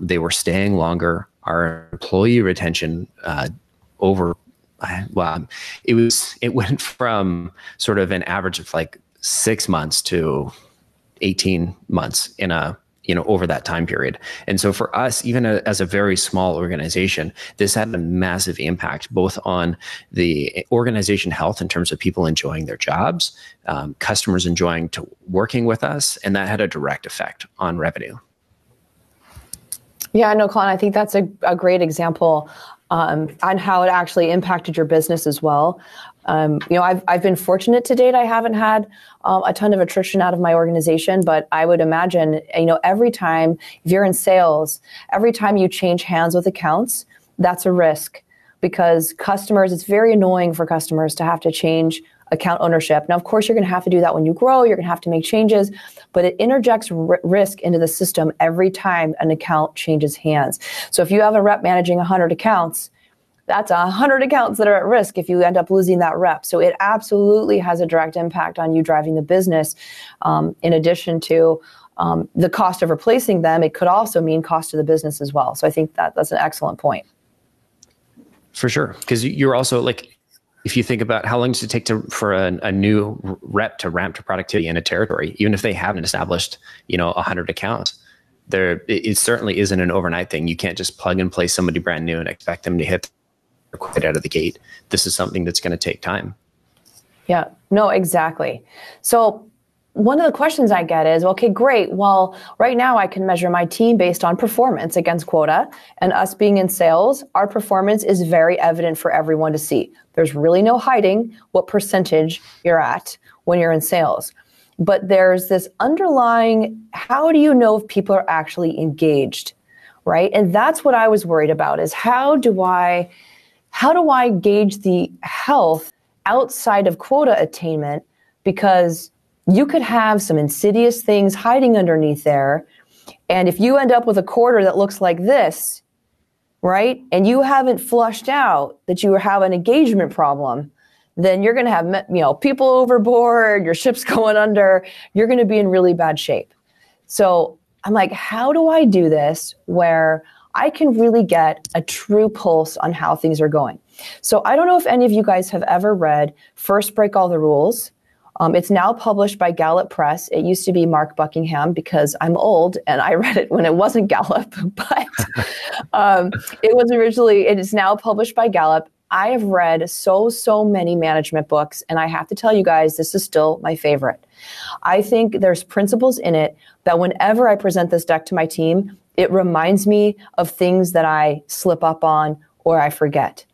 They were staying longer. Our employee retention it went from sort of an average of like 6 months to 18 months in a over that time period. And so for us, even as a very small organization, this had a massive impact both on the organization health in terms of people enjoying their jobs, customers enjoying working with us, and that had a direct effect on revenue. Yeah, no, Colin, I think that's a great example on how it actually impacted your business as well. I've been fortunate to date. I haven't had a ton of attrition out of my organization, but I would imagine, every time, if you're in sales, every time you change hands with accounts, that's a risk, because it's very annoying for customers to have to change account ownership. Now, of course, you're going to have to do that when you grow. You're going to have to make changes, but it interjects risk into the system every time an account changes hands. So if you have a rep managing 100 accounts, that's 100 accounts that are at risk if you end up losing that rep. So it absolutely has a direct impact on you driving the business. In addition to the cost of replacing them, it could also mean cost to the business as well. So I think that's an excellent point. For sure. Because you're also like, if you think about how long does it take for a new rep to ramp to productivity in a territory, even if they haven't established, 100 accounts. It certainly isn't an overnight thing. You can't just plug and play somebody brand new and expect them to hit quite out of the gate. This is something that's going to take time. Yeah, no, exactly. So one of the questions I get is, okay, great. Well, right now I can measure my team based on performance against quota, and us being in sales, our performance is very evident for everyone to see. There's really no hiding what percentage you're at when you're in sales. But there's this underlying, how do you know if people are actually engaged? right? And that's what I was worried about, is how do I gauge the health outside of quota attainment? Because you could have some insidious things hiding underneath there. And if you end up with a quarter that looks like this, right, and you haven't flushed out that you have an engagement problem, then you're going to have, you know, people overboard, your ship's going under, you're going to be in really bad shape. So I'm like, how do I do this where I can really get a true pulse on how things are going? So I don't know if any of you guys have ever read First Break All the Rules. It's now published by Gallup Press. It used to be Mark Buckingham because I'm old and I read it when it wasn't Gallup, but it was originally, it is now published by Gallup. I have read so many management books, and I have to tell you guys, this is still my favorite. I think there's principles in it that whenever I present this deck to my team, it reminds me of things that I slip up on or I forget.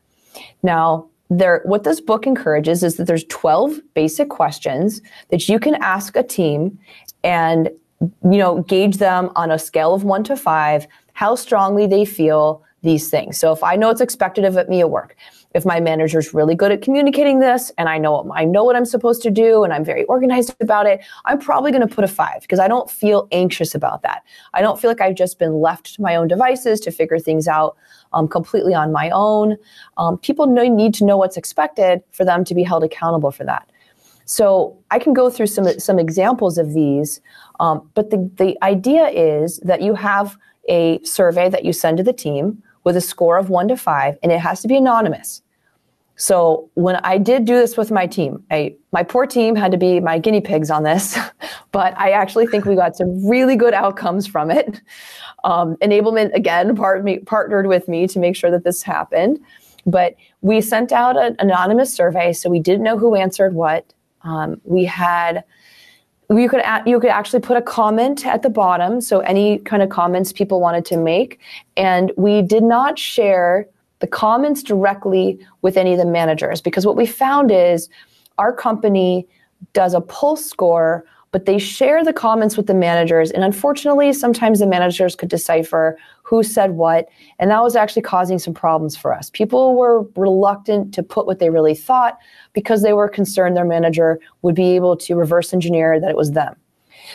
Now, what this book encourages is that there's 12 basic questions that you can ask a team and, you know, gauge them on a scale of 1 to 5, how strongly they feel these things. So if I know it's expected of me at work, if my manager's really good at communicating this and I know what I'm supposed to do and I'm very organized about it, I'm probably going to put a 5 because I don't feel anxious about that. I don't feel like I've just been left to my own devices to figure things out completely on my own. People need to know what's expected for them to be held accountable for that. So I can go through some examples of these, but the idea is that you have a survey that you send to the team with a score of 1 to 5, and it has to be anonymous. So when I did do this with my team, my poor team had to be my guinea pigs on this, but I actually think we got some really good outcomes from it. Enablement, again, partnered with me to make sure that this happened. But we sent out an anonymous survey, so we didn't know who answered what. You could actually put a comment at the bottom, so any kind of comments people wanted to make. And we did not share the comments directly with any of the managers, because what we found is our company does a pulse score, but they share the comments with the managers. And unfortunately, sometimes the managers could decipher who said what, and that was actually causing some problems for us. People were reluctant to put what they really thought because they were concerned their manager would be able to reverse engineer that it was them.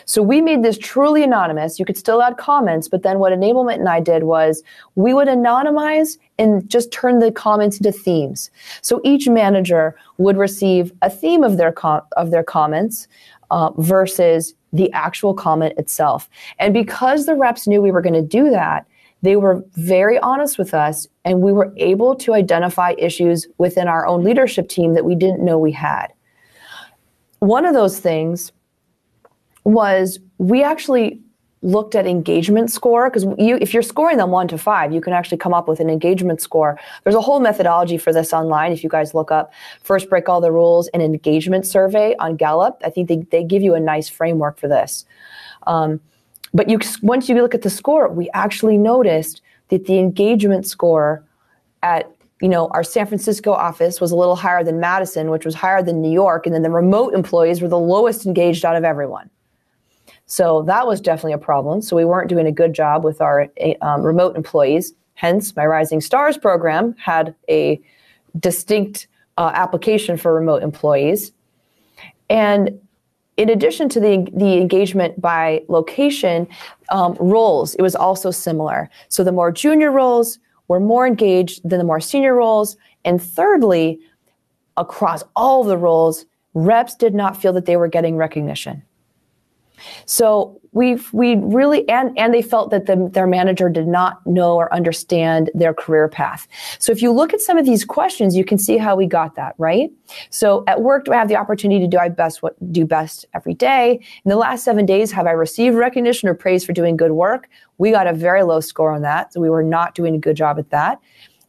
So we made this truly anonymous. You could still add comments, but then what Enablement and I did was we would anonymize and just turn the comments into themes. So each manager would receive a theme of their comments, versus the actual comment itself. And because the reps knew we were going to do that, they were very honest with us, and we were able to identify issues within our own leadership team that we didn't know we had. One of those things was we actually looked at engagement score, because if you're scoring them 1 to 5, you can actually come up with an engagement score. There's a whole methodology for this online. If you guys look up First Break All the Rules and engagement survey on Gallup, I think they give you a nice framework for this. But once you look at the score, we actually noticed that the engagement score at our San Francisco office was a little higher than Madison, which was higher than New York, and then the remote employees were the lowest engaged out of everyone. So that was definitely a problem. So we weren't doing a good job with our remote employees. Hence, my Rising Stars program had a distinct application for remote employees. And in addition to the engagement by location, roles, it was also similar. So the more junior roles were more engaged than the more senior roles. And thirdly, across all the roles, reps did not feel that they were getting recognition. So we really, and they felt that their manager did not know or understand their career path. So if you look at some of these questions, you can see how we got that, right? So at work, do I have the opportunity to do best every day? In the last 7 days, have I received recognition or praise for doing good work? We got a very low score on that. So we were not doing a good job at that.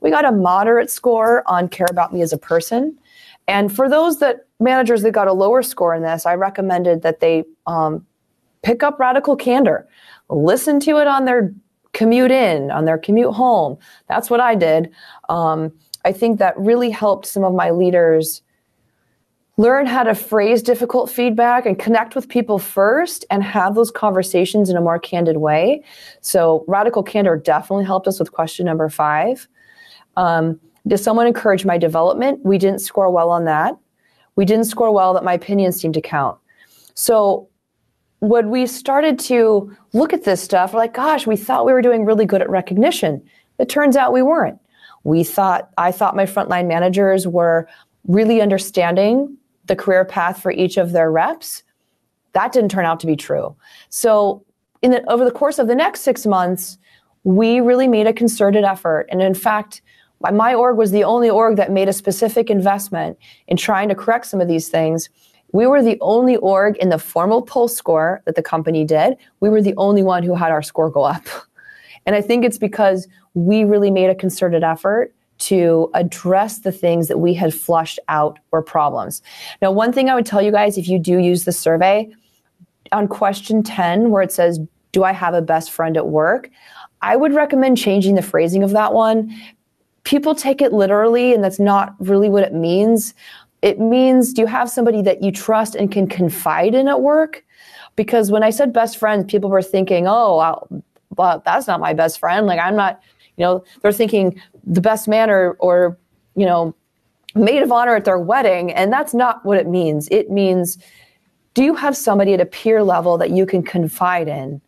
We got a moderate score on care about me as a person. And for those managers that got a lower score in this, I recommended that they, pick up Radical Candor, listen to it on their commute in, on their commute home. That's what I did. I think that really helped some of my leaders learn how to phrase difficult feedback and connect with people first and have those conversations in a more candid way. So Radical Candor definitely helped us with question number 5. Does someone encourage my development? We didn't score well on that. We didn't score well that my opinions seemed to count. So when we started to look at this stuff, we're like, gosh, we thought we were doing really good at recognition. It turns out we weren't. I thought my frontline managers were really understanding the career path for each of their reps. That didn't turn out to be true. So over the course of the next 6 months, we really made a concerted effort. And in fact, my org was the only org that made a specific investment in trying to correct some of these things. We were the only org in the formal pulse score that the company did. We were the only one who had our score go up. And I think it's because we really made a concerted effort to address the things that we had flushed out were problems. Now, one thing I would tell you guys, if you do use the survey, on question 10, where it says, do I have a best friend at work? I would recommend changing the phrasing of that one. People take it literally, and that's not really what it means. It means, do you have somebody that you trust and can confide in at work? Because when I said best friend, people were thinking, well, that's not my best friend. Like, I'm not, they're thinking the best man or maid of honor at their wedding. And that's not what it means. It means, do you have somebody at a peer level that you can confide in?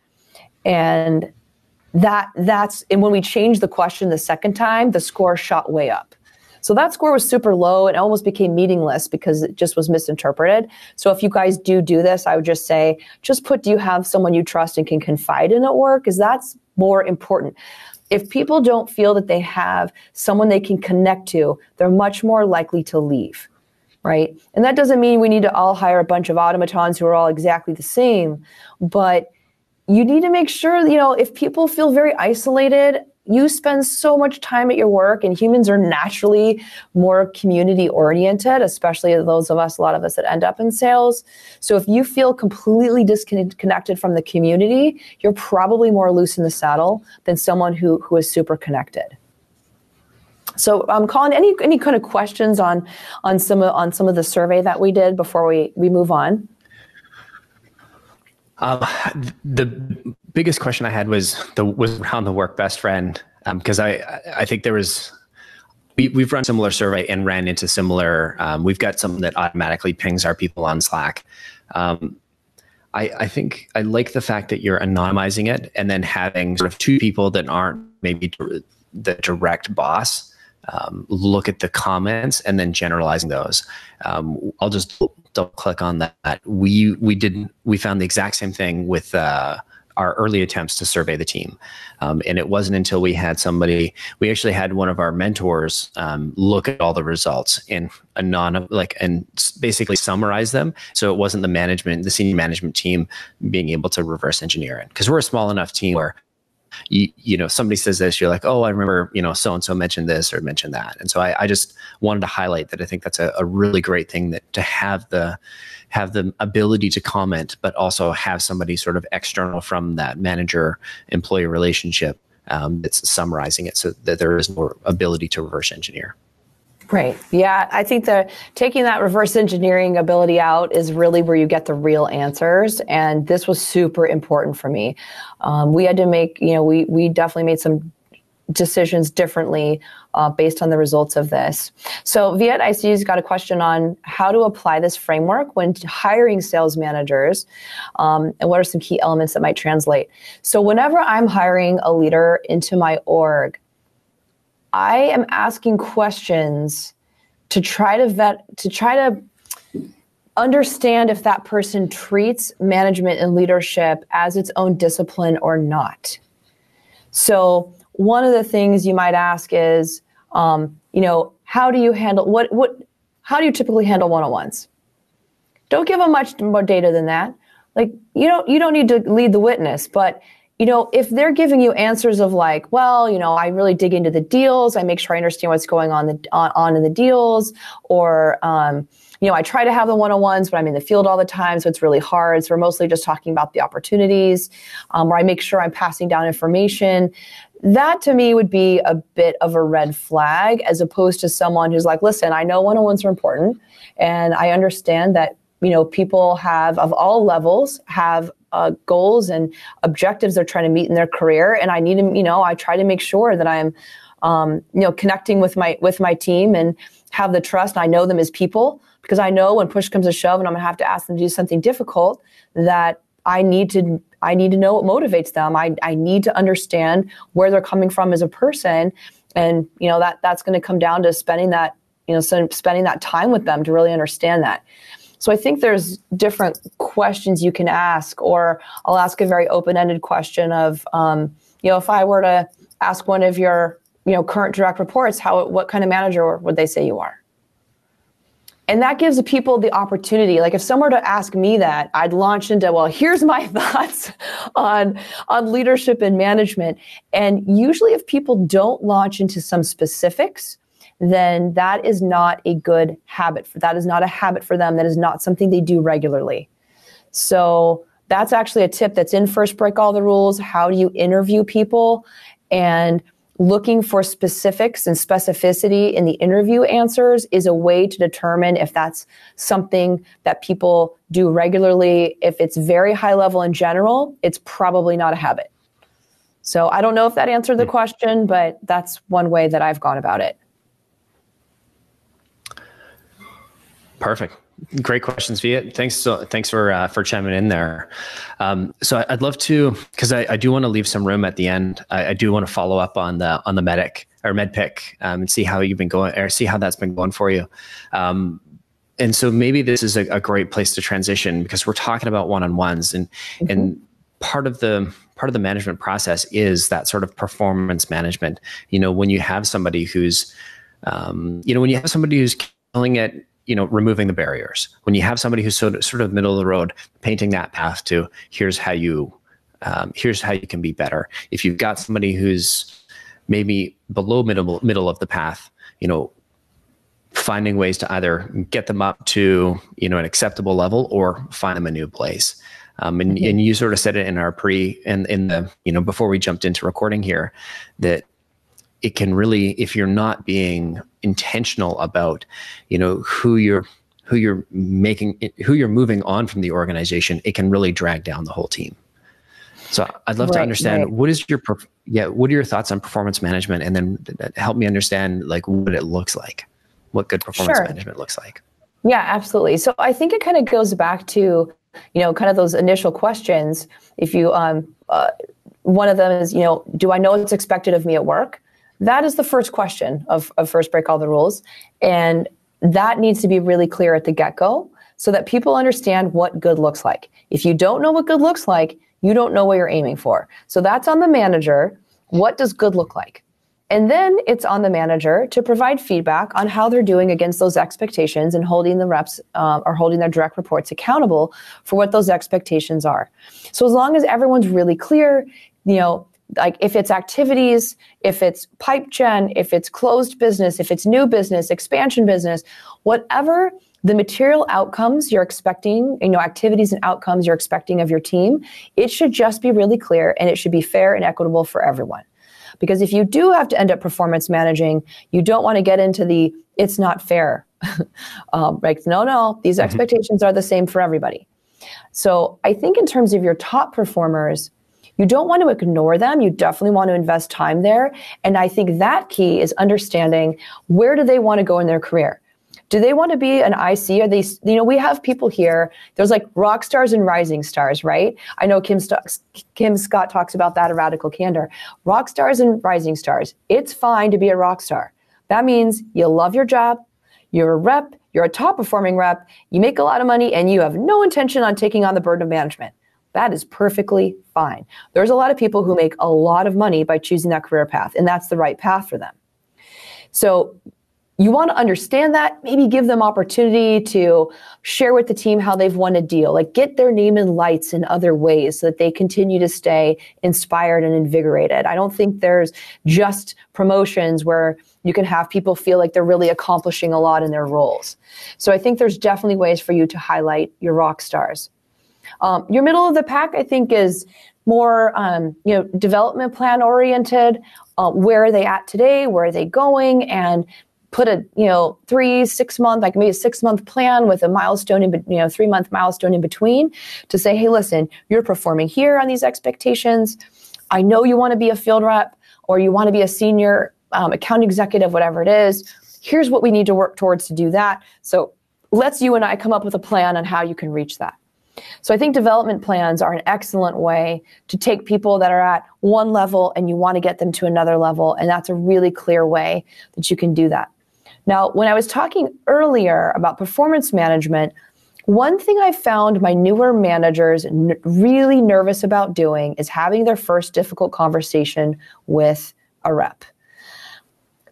And and when we changed the question the second time, the score shot way up. So that score was super low and almost became meaningless because it just was misinterpreted. So if you guys do this, I would just say, just put, do you have someone you trust and can confide in at work? Because that's more important. If people don't feel that they have someone they can connect to, they're much more likely to leave, right? And that doesn't mean we need to all hire a bunch of automatons who are all exactly the same, but you need to make sure, if people feel very isolated, you spend so much time at your work, and humans are naturally more community-oriented, especially a lot of us that end up in sales. So if you feel completely disconnected from the community, you're probably more loose in the saddle than someone who is super connected. So, Colin, any kind of questions on some of the survey that we did before we move on? The biggest question I had was around the work best friend, because I think there was, we've run similar survey and ran into similar, we've got something that automatically pings our people on Slack. I think I like the fact that you're anonymizing it and then having sort of two people that aren't maybe the direct boss look at the comments and then generalizing those. I'll just double click on that. We found the exact same thing with our early attempts to survey the team. And it wasn't until we actually had one of our mentors look at all the results and basically summarize them. So it wasn't the senior management team being able to reverse engineer it. Because we're a small enough team where somebody says this, you're like, oh, I remember, so-and-so mentioned this or mentioned that. And so I just wanted to highlight that I think that's a really great thing, that to have the ability to comment, but also have somebody sort of external from that manager-employee relationship that's summarizing it so that there is more ability to reverse engineer. Right. Yeah, I think that taking that reverse engineering ability out is really where you get the real answers. And this was super important for me. We had to make, we definitely made some decisions differently based on the results of this. So Viet ICU's got a question on how to apply this framework when hiring sales managers and what are some key elements that might translate. So whenever I'm hiring a leader into my org, I am asking questions to try to understand if that person treats management and leadership as its own discipline or not. So one of the things you might ask is, how do you handle how do you typically handle one-on-ones? Don't give them much more data than that. Like, you don't need to lead the witness, but if they're giving you answers of like, well, I really dig into the deals. I make sure I understand what's going on in the deals, or, I try to have the one-on-ones, but I'm in the field all the time, so it's really hard. So we're mostly just talking about the opportunities, or I make sure I'm passing down information. That to me would be a bit of a red flag, as opposed to someone who's like, listen, I know one-on-ones are important, and I understand that, you know, people have, of all levels, have goals and objectives they're trying to meet in their career. And I need to, you know, I try to make sure that I'm, you know, connecting with my team and have the trust. And I know them as people, because I know when push comes to shove and I'm gonna have to ask them to do something difficult, that I need to know what motivates them. I need to understand where they're coming from as a person. And, you know, that's going to come down to spending that time with them to really understand that. So I think there's different questions you can ask, or I'll ask a very open-ended question of, you know, if I were to ask one of your, you know, current direct reports, what kind of manager would they say you are? And that gives people the opportunity. Like if someone were to ask me that, I'd launch into, well, here's my thoughts on leadership and management. And usually if people don't launch into some specifics, then that is not a good habit. That is not a habit for them. That is not something they do regularly. So that's actually a tip that's in First Break All the Rules. How do you interview people? And looking for specifics and specificity in the interview answers is a way to determine if that's something that people do regularly. If it's very high level in general, it's probably not a habit. So I don't know if that answered the question, but that's one way that I've gone about it. Perfect. Great questions, Via. Thanks for chiming in there. So I'd love to, because I do want to leave some room at the end. I do want to follow up on the MEDDPICC and see how you've been going, or see how that's been going for you. And so maybe this is a great place to transition, because we're talking about one-on-ones, and mm-hmm. and part of the management process is that sort of performance management. You know, when you have somebody who's, killing it, you know, removing the barriers. When you have somebody who's sort of middle of the road, painting that path to here's how you can be better. If you've got somebody who's maybe below middle of the path, you know, finding ways to either get them up to, you know, an acceptable level or find them a new place. And you sort of said it in our before we jumped into recording here, that it can really, if you're not being intentional about, you know, who you're moving on from the organization, it can really drag down the whole team. So I'd love to understand what are your thoughts on performance management, and then help me understand like what it looks like, what good performance management looks like. Yeah, absolutely. So I think it kind of goes back to, you know, kind of those initial questions. If you one of them is, you know, do I know what's expected of me at work? That is the first question of First Break All the Rules. And that needs to be really clear at the get-go, so that people understand what good looks like. If you don't know what good looks like, you don't know what you're aiming for. So that's on the manager. What does good look like? And then it's on the manager to provide feedback on how they're doing against those expectations, and holding the reps or holding their direct reports accountable for what those expectations are. So as long as everyone's really clear, you know, like if it's activities, if it's pipe gen, if it's closed business, if it's new business, expansion business, whatever the material outcomes you're expecting, you know, activities and outcomes you're expecting of your team, it should just be really clear, and it should be fair and equitable for everyone. Because if you do have to end up performance managing, you don't want to get into the, it's not fair. Like, no, these expectations are the same for everybody. So I think in terms of your top performers, you don't want to ignore them. You definitely want to invest time there. And I think that key is understanding, where do they want to go in their career? Do they want to be an IC? Are they, you know, we have people here, there's like rock stars and rising stars, right? I know Kim Scott talks about that at Radical Candor. Rock stars and rising stars. It's fine to be a rock star. That means you love your job, you're a rep, you're a top performing rep, you make a lot of money, and you have no intention on taking on the burden of management. That is perfectly fine. There's a lot of people who make a lot of money by choosing that career path, and that's the right path for them. So you want to understand that, maybe give them opportunity to share with the team how they've won a deal, like get their name in lights in other ways so that they continue to stay inspired and invigorated. I don't think there's just promotions where you can have people feel like they're really accomplishing a lot in their roles. So I think there's definitely ways for you to highlight your rock stars. Your middle of the pack, I think, is more development plan oriented. Where are they at today? Where are they going? And put a 3-6 month, like maybe a 6 month plan with a milestone in 3 month milestone in between to say, hey, listen, you're performing here on these expectations. I know you want to be a field rep or you want to be a senior account executive, whatever it is. Here's what we need to work towards to do that. So let's you and I come up with a plan on how you can reach that. So I think development plans are an excellent way to take people that are at one level and you want to get them to another level. And that's a really clear way that you can do that. Now, when I was talking earlier about performance management, one thing I found my newer managers really nervous about doing is having their first difficult conversation with a rep.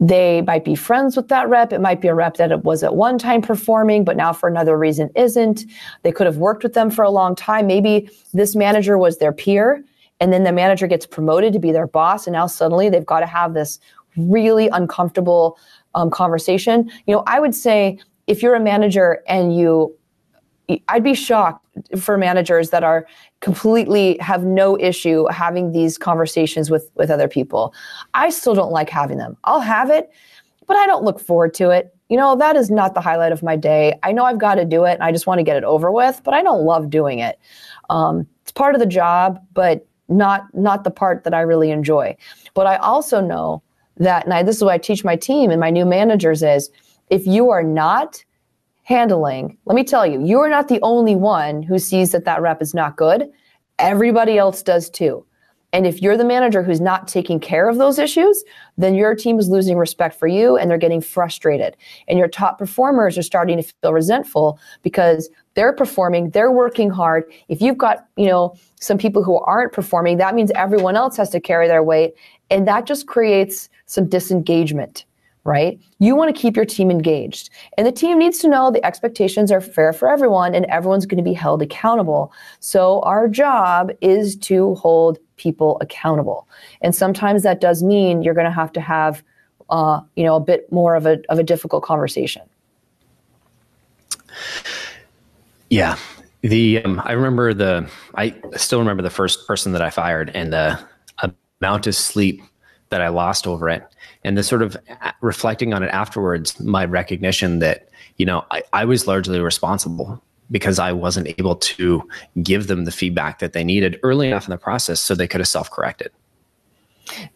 They might be friends with that rep. It might be a rep that was at one time performing, but now for another reason isn't. They could have worked with them for a long time. Maybe this manager was their peer, and then the manager gets promoted to be their boss, and now suddenly they've got to have this really uncomfortable conversation. You know, I would say if you're a manager and I'd be shocked for managers that are completely have no issue having these conversations with other people. I still don't like having them. I'll have it, but I don't look forward to it. That is not the highlight of my day. I know I've got to do it and I just want to get it over with, but I don't love doing it. It's part of the job, but not the part that I really enjoy. But I also know that, and this is what I teach my team and my new managers is, if you are not handling, let me tell you, you're not the only one who sees that rep is not good. Everybody else does too. And if you're the manager who's not taking care of those issues, then your team is losing respect for you and they're getting frustrated. And your top performers are starting to feel resentful because they're performing, they're working hard. If you've got, some people who aren't performing, that means everyone else has to carry their weight. And that just creates some disengagement. Right? You want to keep your team engaged. And the team needs to know the expectations are fair for everyone and everyone's going to be held accountable. So our job is to hold people accountable. And sometimes that does mean you're going to have a bit more of a difficult conversation. Yeah. I still remember the first person that I fired and the amount of sleep that I lost over it. And the sort of reflecting on it afterwards, my recognition that, I was largely responsible because I wasn't able to give them the feedback that they needed early enough in the process so they could have self-corrected.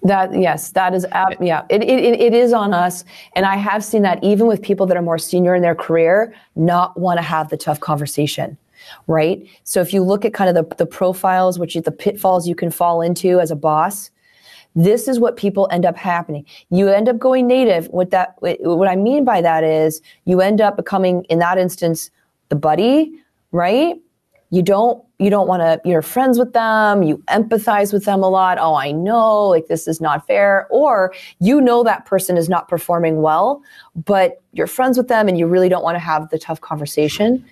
It is on us. And I have seen that even with people that are more senior in their career, not want to have the tough conversation. Right. So if you look at kind of the profiles, the pitfalls you can fall into as a boss, this is what people end up happening. You end up going native. What I mean by that is you end up becoming, in that instance, the buddy, right? You don't want to, you're friends with them. You empathize with them a lot. Oh, I know, this is not fair. Or that person is not performing well, but you're friends with them and you really don't want to have the tough conversation.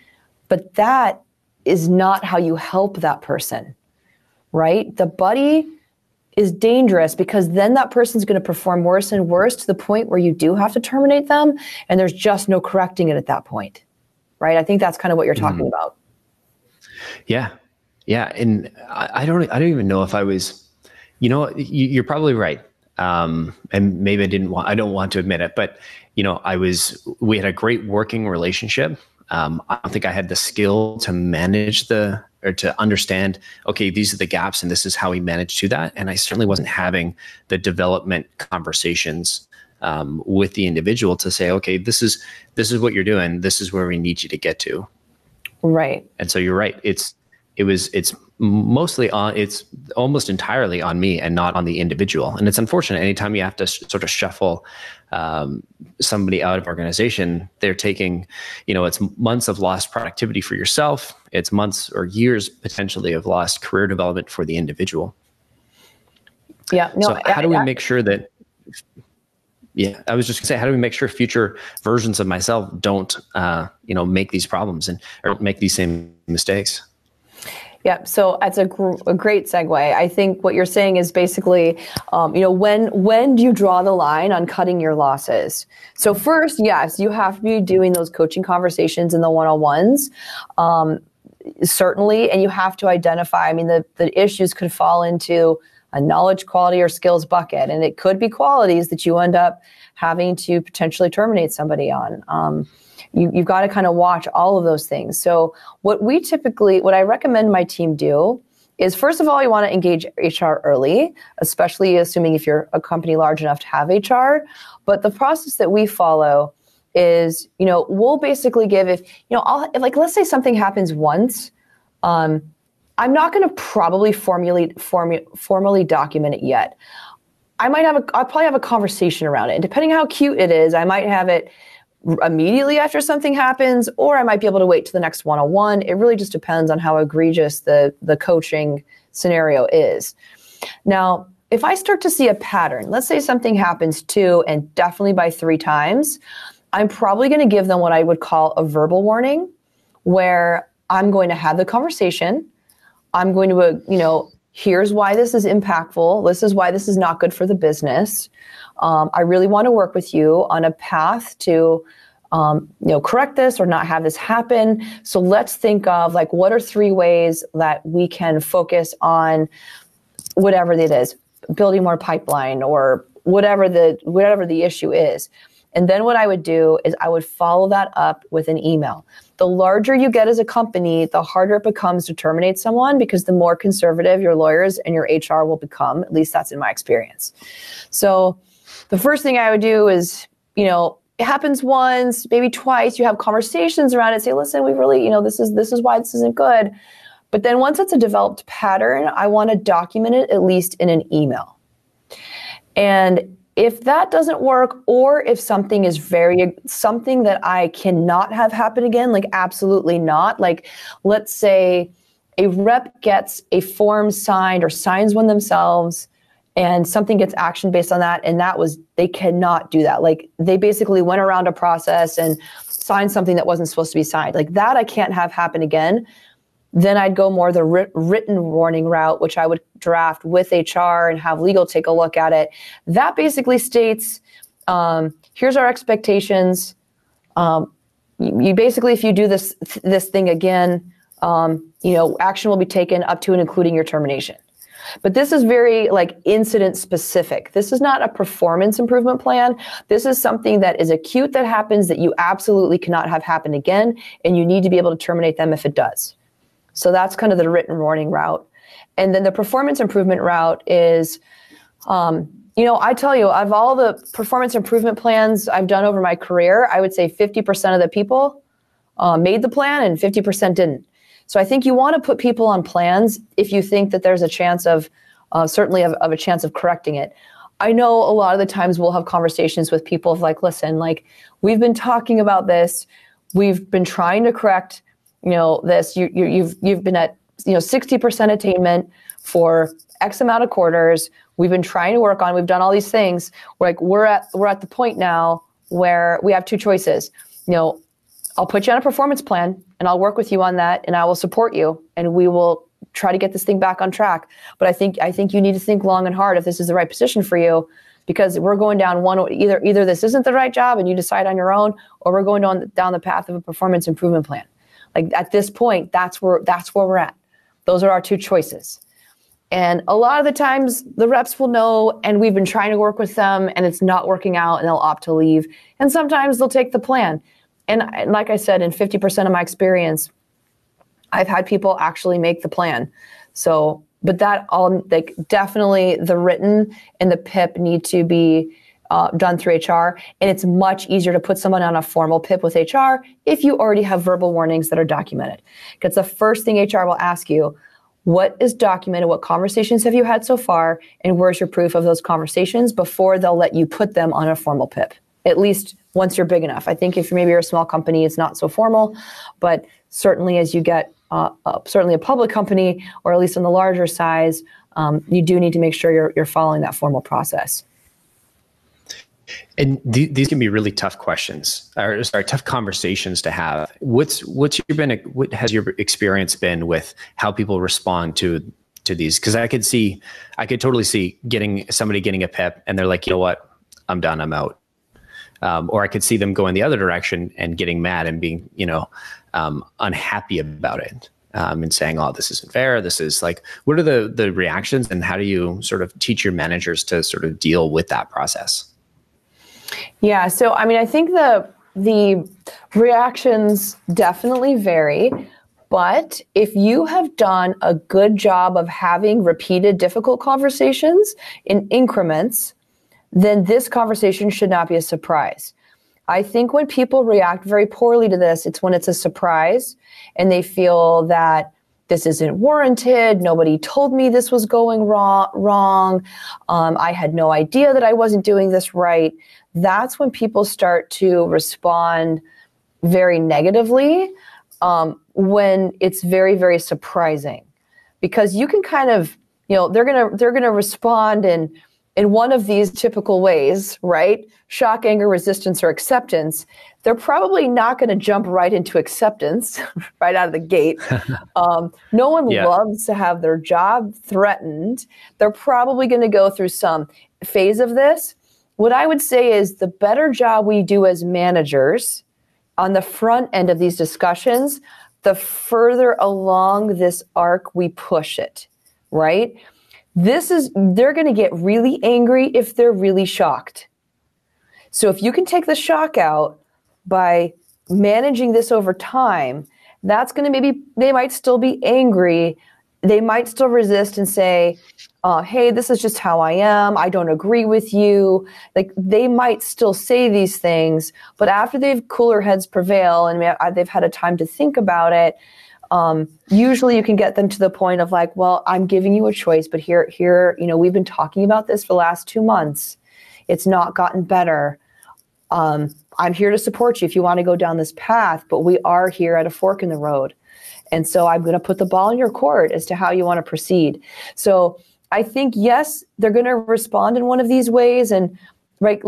But that is not how you help that person, right? The buddy is dangerous because then that person's going to perform worse and worse to the point where you do have to terminate them and there's just no correcting it at that point, right? I think that's kind of what you're talking about. Yeah. Yeah. And I don't even know if I was, you're probably right. And maybe I don't want to admit it, but we had a great working relationship. I don't think I had the skill to manage or to understand, okay, these are the gaps and this is how we manage to that. And I certainly wasn't having the development conversations with the individual to say, okay, this is what you're doing. This is where we need you to get to. Right. And so you're right. It's almost entirely on me and not on the individual. And it's unfortunate. Anytime you have to sort of shuffle somebody out of organization, they're taking, it's months of lost productivity for yourself. It's months or years potentially of lost career development for the individual. Yeah. No, so how do we make sure that? Yeah, I was just gonna say, how do we make sure future versions of myself don't, make these problems or make these same mistakes? Yeah, so that's a great segue. I think what you're saying is basically, when do you draw the line on cutting your losses? So first, yes, you have to be doing those coaching conversations and the one-on-ones. certainly, and you have to identify. I mean, the issues could fall into a knowledge, quality, or skills bucket, and it could be qualities that you end up having to potentially terminate somebody on. You've got to kind of watch all of those things. So what I recommend my team do is, first of all, you want to engage HR early, especially assuming if you're a company large enough to have HR. But the process that we follow is, we'll basically give, let's say something happens once, I'm not going to probably formally document it yet. I'll probably have a conversation around it. And depending on how cute it is, I might have it immediately after something happens, or I might be able to wait to the next one-on-one. It really just depends on how egregious the coaching scenario is. Now, if I start to see a pattern, let's say something happens two and definitely by three times, I'm probably going to give them what I would call a verbal warning, where I'm going to have the conversation. I'm going to, here's why this is impactful. This is why this is not good for the business. I really want to work with you on a path to, correct this or not have this happen. So let's think of what are three ways that we can focus on whatever it is, building more pipeline or whatever the issue is. And then what I would do is I would follow that up with an email. The larger you get as a company, the harder it becomes to terminate someone, because the more conservative your lawyers and your HR will become. At least that's in my experience. So the first thing I would do is, it happens once, maybe twice. You have conversations around it. Say, listen, we really, this is why this isn't good. But then once it's a developed pattern, I want to document it at least in an email. And if that doesn't work, or if something is something that I cannot have happen again, absolutely not. Let's say a rep gets a form signed or signs one themselves and something gets action based on that. And they cannot do that. They basically went around a process and signed something that wasn't supposed to be signed. That I can't have happen again. Then I'd go more the written warning route, which I would draft with HR and have legal take a look at it. That basically states, here's our expectations. You basically, if you do this thing again, action will be taken up to and including your termination. But this is very incident specific. This is not a performance improvement plan. This is something that is acute that happens that you absolutely cannot have happen again, and you need to be able to terminate them if it does. So that's kind of the written warning route. And then the performance improvement route is, I tell you, of all the performance improvement plans I've done over my career, I would say 50% of the people made the plan and 50% didn't. So I think you want to put people on plans if you think that there's a chance of, certainly of a chance of correcting it. I know a lot of the times we'll have conversations with people of listen, we've been talking about this. We've been trying to correct this, you've been at, 60% attainment for X amount of quarters. We've been trying to work on, we've done all these things. We're at the point now where we have two choices. I'll put you on a performance plan and I'll work with you on that and I will support you and we will try to get this thing back on track. But I think you need to think long and hard if this is the right position for you, because we're going down one, either this isn't the right job and you decide on your own, or we're going down the path of a performance improvement plan. At this point, that's where we're at. Those are our two choices. And a lot of the times the reps will know, and we've been trying to work with them and it's not working out, and they'll opt to leave. And sometimes they'll take the plan. And like I said, in 50% of my experience, I've had people actually make the plan. So, but that all, definitely the written and the PIP need to be done through HR, and it's much easier to put someone on a formal PIP with HR if you already have verbal warnings that are documented. Because the first thing HR will ask you, what is documented, what conversations have you had so far, and where's your proof of those conversations before they'll let you put them on a formal PIP, at least once you're big enough. I think if maybe you're a small company, it's not so formal, but certainly as you get, certainly a public company, or at least on the larger size, you do need to make sure you're following that formal process. And these can be really tough questions, or sorry, tough conversations to have. What has your experience been with how people respond to these? Because I could totally see somebody getting a PIP and they're like, you know what, I'm done, I'm out. Or I could see them going the other direction and getting mad and being unhappy about it. and saying, oh, this isn't fair. This is like, what are the reactions, and how do you sort of teach your managers to sort of deal with that process? Yeah. So, I mean, I think the reactions definitely vary, but if you have done a good job of having repeated difficult conversations in increments, then this conversation should not be a surprise. I think when people react very poorly to this, it's when it's a surprise and they feel that this isn't warranted. Nobody told me this was going wrong. I had no idea that I wasn't doing this right. That's when people start to respond very negatively, when it's very, very surprising, because you can kind of, you know, they're going to respond in one of these typical ways, right? Shock, anger, resistance, or acceptance. They're probably not going to jump right into acceptance right out of the gate. No one loves to have their job threatened. They're probably going to go through some phase of this. What I would say is the better job we do as managers on the front end of these discussions, the further along this arc we push it, right? They're going to get really angry if they're really shocked. So if you can take the shock out by managing this over time, that's going to they might still be angry. They might still resist and say, hey, this is just how I am. I don't agree with you. Like, they might still say these things, but after they've cooler heads prevail and they've had a time to think about it, usually you can get them to the point of like, well, I'm giving you a choice, but here, you know, we've been talking about this for the last 2 months. It's not gotten better. I'm here to support you if you want to go down this path, but we are here at a fork in the road. And so I'm going to put the ball in your court as to how you want to proceed. So I think, yes, they're going to respond in one of these ways. And right,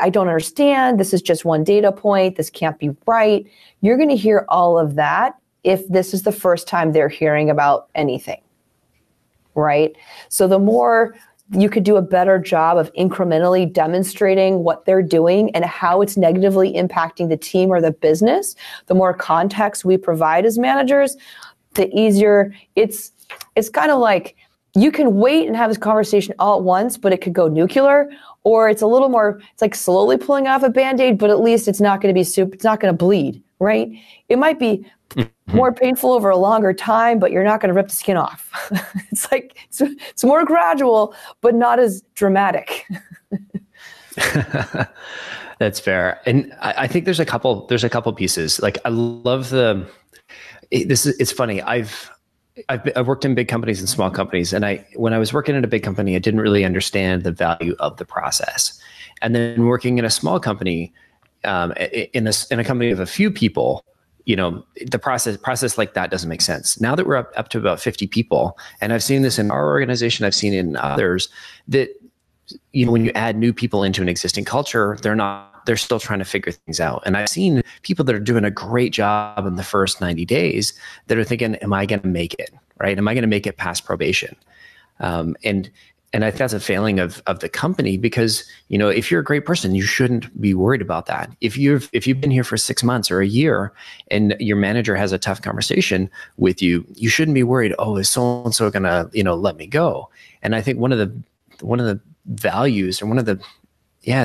I don't understand. This is just one data point. This can't be right. You're going to hear all of that if this is the first time they're hearing about anything, right? So the more you could do a better job of incrementally demonstrating what they're doing and how it's negatively impacting the team or the business, the more context we provide as managers, the easier. It's kind of like you can wait and have this conversation all at once, but it could go nuclear, or it's a little more, it's like slowly pulling off a Band-Aid, but at least it's not going to be soup. It's not going to bleed, right? It might be more painful over a longer time, but you're not going to rip the skin off. It's like, it's more gradual, but not as dramatic. That's fair. And I think there's a couple pieces. Like, I love it's funny. I've worked in big companies and small companies. And when I was working at a big company, I didn't really understand the value of the process. And then working in a small company, in a company of a few people, you know, the process like that doesn't make sense. Now that we're up to about 50 people, and I've seen this in our organization, I've seen it in others, that, you know, when you add new people into an existing culture, they're still trying to figure things out. And I've seen people that are doing a great job in the first 90 days that are thinking, am I going to make it, right? Am I going to make it past probation? And I think that's a failing of the company, because, you know, if you're a great person, you shouldn't be worried about that. If you've been here for 6 months or a year and your manager has a tough conversation with you, you shouldn't be worried, oh, is so-and-so going to, you know, let me go? And I think one of the values, or one of the, yeah,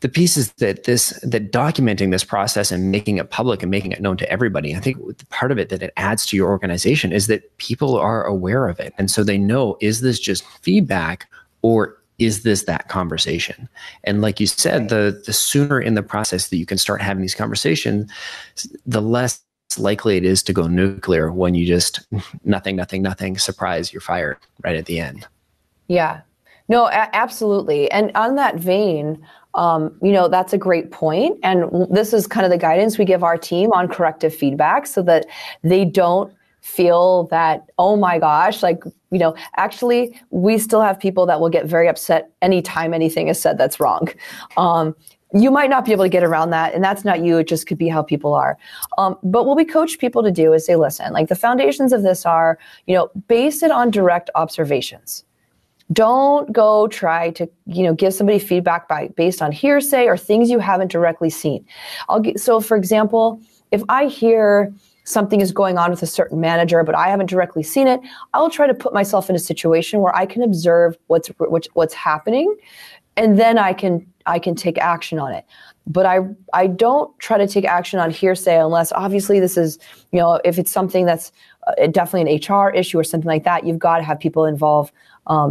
the pieces that documenting this process and making it public and making it known to everybody, I think part of it that it adds to your organization is that people are aware of it. And so they know, is this just feedback, or is this that conversation? And like you said, the sooner in the process that you can start having these conversations, the less likely it is to go nuclear when you just nothing, surprise, you're fired right at the end. Yeah, no, absolutely. And on that vein, you know, that's a great point. And this is kind of the guidance we give our team on corrective feedback, so that they don't feel that, oh my gosh, like, you know, actually we still have people that will get very upset anytime anything is said that's wrong. You might not be able to get around that, and that's not you. It just could be how people are. But what we coach people to do is say, listen, like, the foundations of this are, you know, base it on direct observations. Don't go try to, you know, give somebody feedback based on hearsay or things you haven't directly seen. So for example, if I hear something is going on with a certain manager, but I haven't directly seen it, I will try to put myself in a situation where I can observe what's happening, and then I can take action on it. But I don't try to take action on hearsay unless obviously this is, you know, if it's something that's definitely an HR issue or something like that, you've got to have people involved,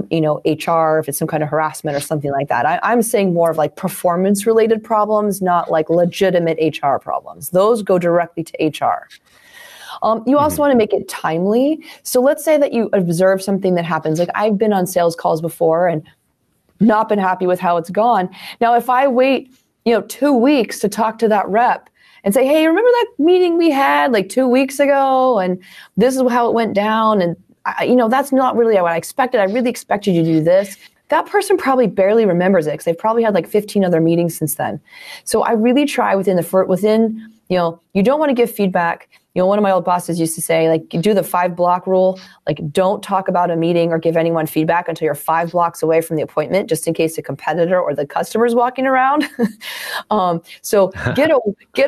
you know, HR, if it's some kind of harassment or something like that. I'm saying more of like performance related problems, not like legitimate HR problems. Those go directly to HR. You also want to make it timely. So let's say that you observe something that happens. Like I've been on sales calls before and not been happy with how it's gone. Now, if I wait, you know, 2 weeks to talk to that rep and say, hey, remember that meeting we had like 2 weeks ago and this is how it went down, and you know, that's not really what I expected. I really expected you to do this. That person probably barely remembers it because they've probably had like 15 other meetings since then. So I really try within, you know, you don't want to give feedback. You know, one of my old bosses used to say, like, do the 5-block rule. Like, don't talk about a meeting or give anyone feedback until you're 5 blocks away from the appointment, just in case a competitor or the customer's walking around. So get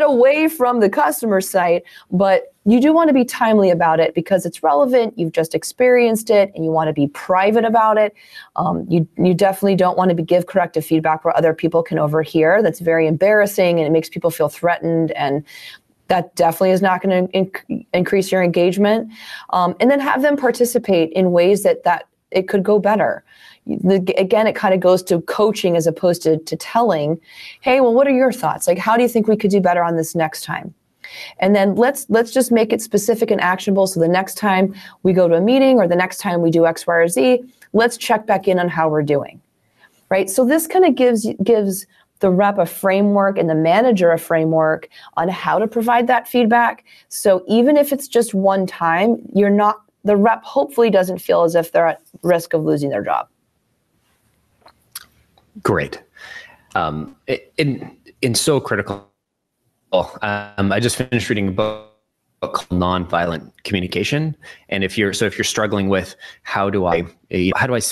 away from the customer site, but you do want to be timely about it because it's relevant. You've just experienced it, and you want to be private about it. You definitely don't want to give corrective feedback where other people can overhear. That's very embarrassing, and it makes people feel threatened, and that definitely is not going to increase your engagement. And then have them participate in ways that it could go better. Again, it kind of goes to coaching as opposed to telling, hey, well, what are your thoughts? Like, how do you think we could do better on this next time? And then let's just make it specific and actionable. So the next time we go to a meeting or the next time we do X, Y, or Z, let's check back in on how we're doing, right? So this kind of gives the rep a framework and the manager a framework on how to provide that feedback. So even if it's just one time, the rep hopefully doesn't feel as if they're at risk of losing their job. Great. It's so critical. I just finished reading a book called Nonviolent Communication, and if you're struggling with how do I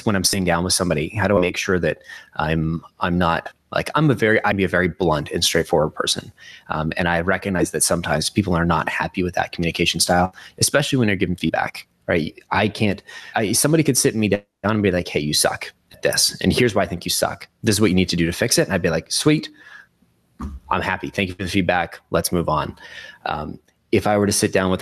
when I'm sitting down with somebody, how do I make sure that I'm not like I'd be a very blunt and straightforward person, and I recognize that sometimes people are not happy with that communication style, especially when they're giving feedback. Right? Somebody could sit me down and be like, "Hey, you suck at this, and here's why I think you suck. This is what you need to do to fix it." And I'd be like, "Sweet, I'm happy. Thank you for the feedback. Let's move on." If I were to sit down with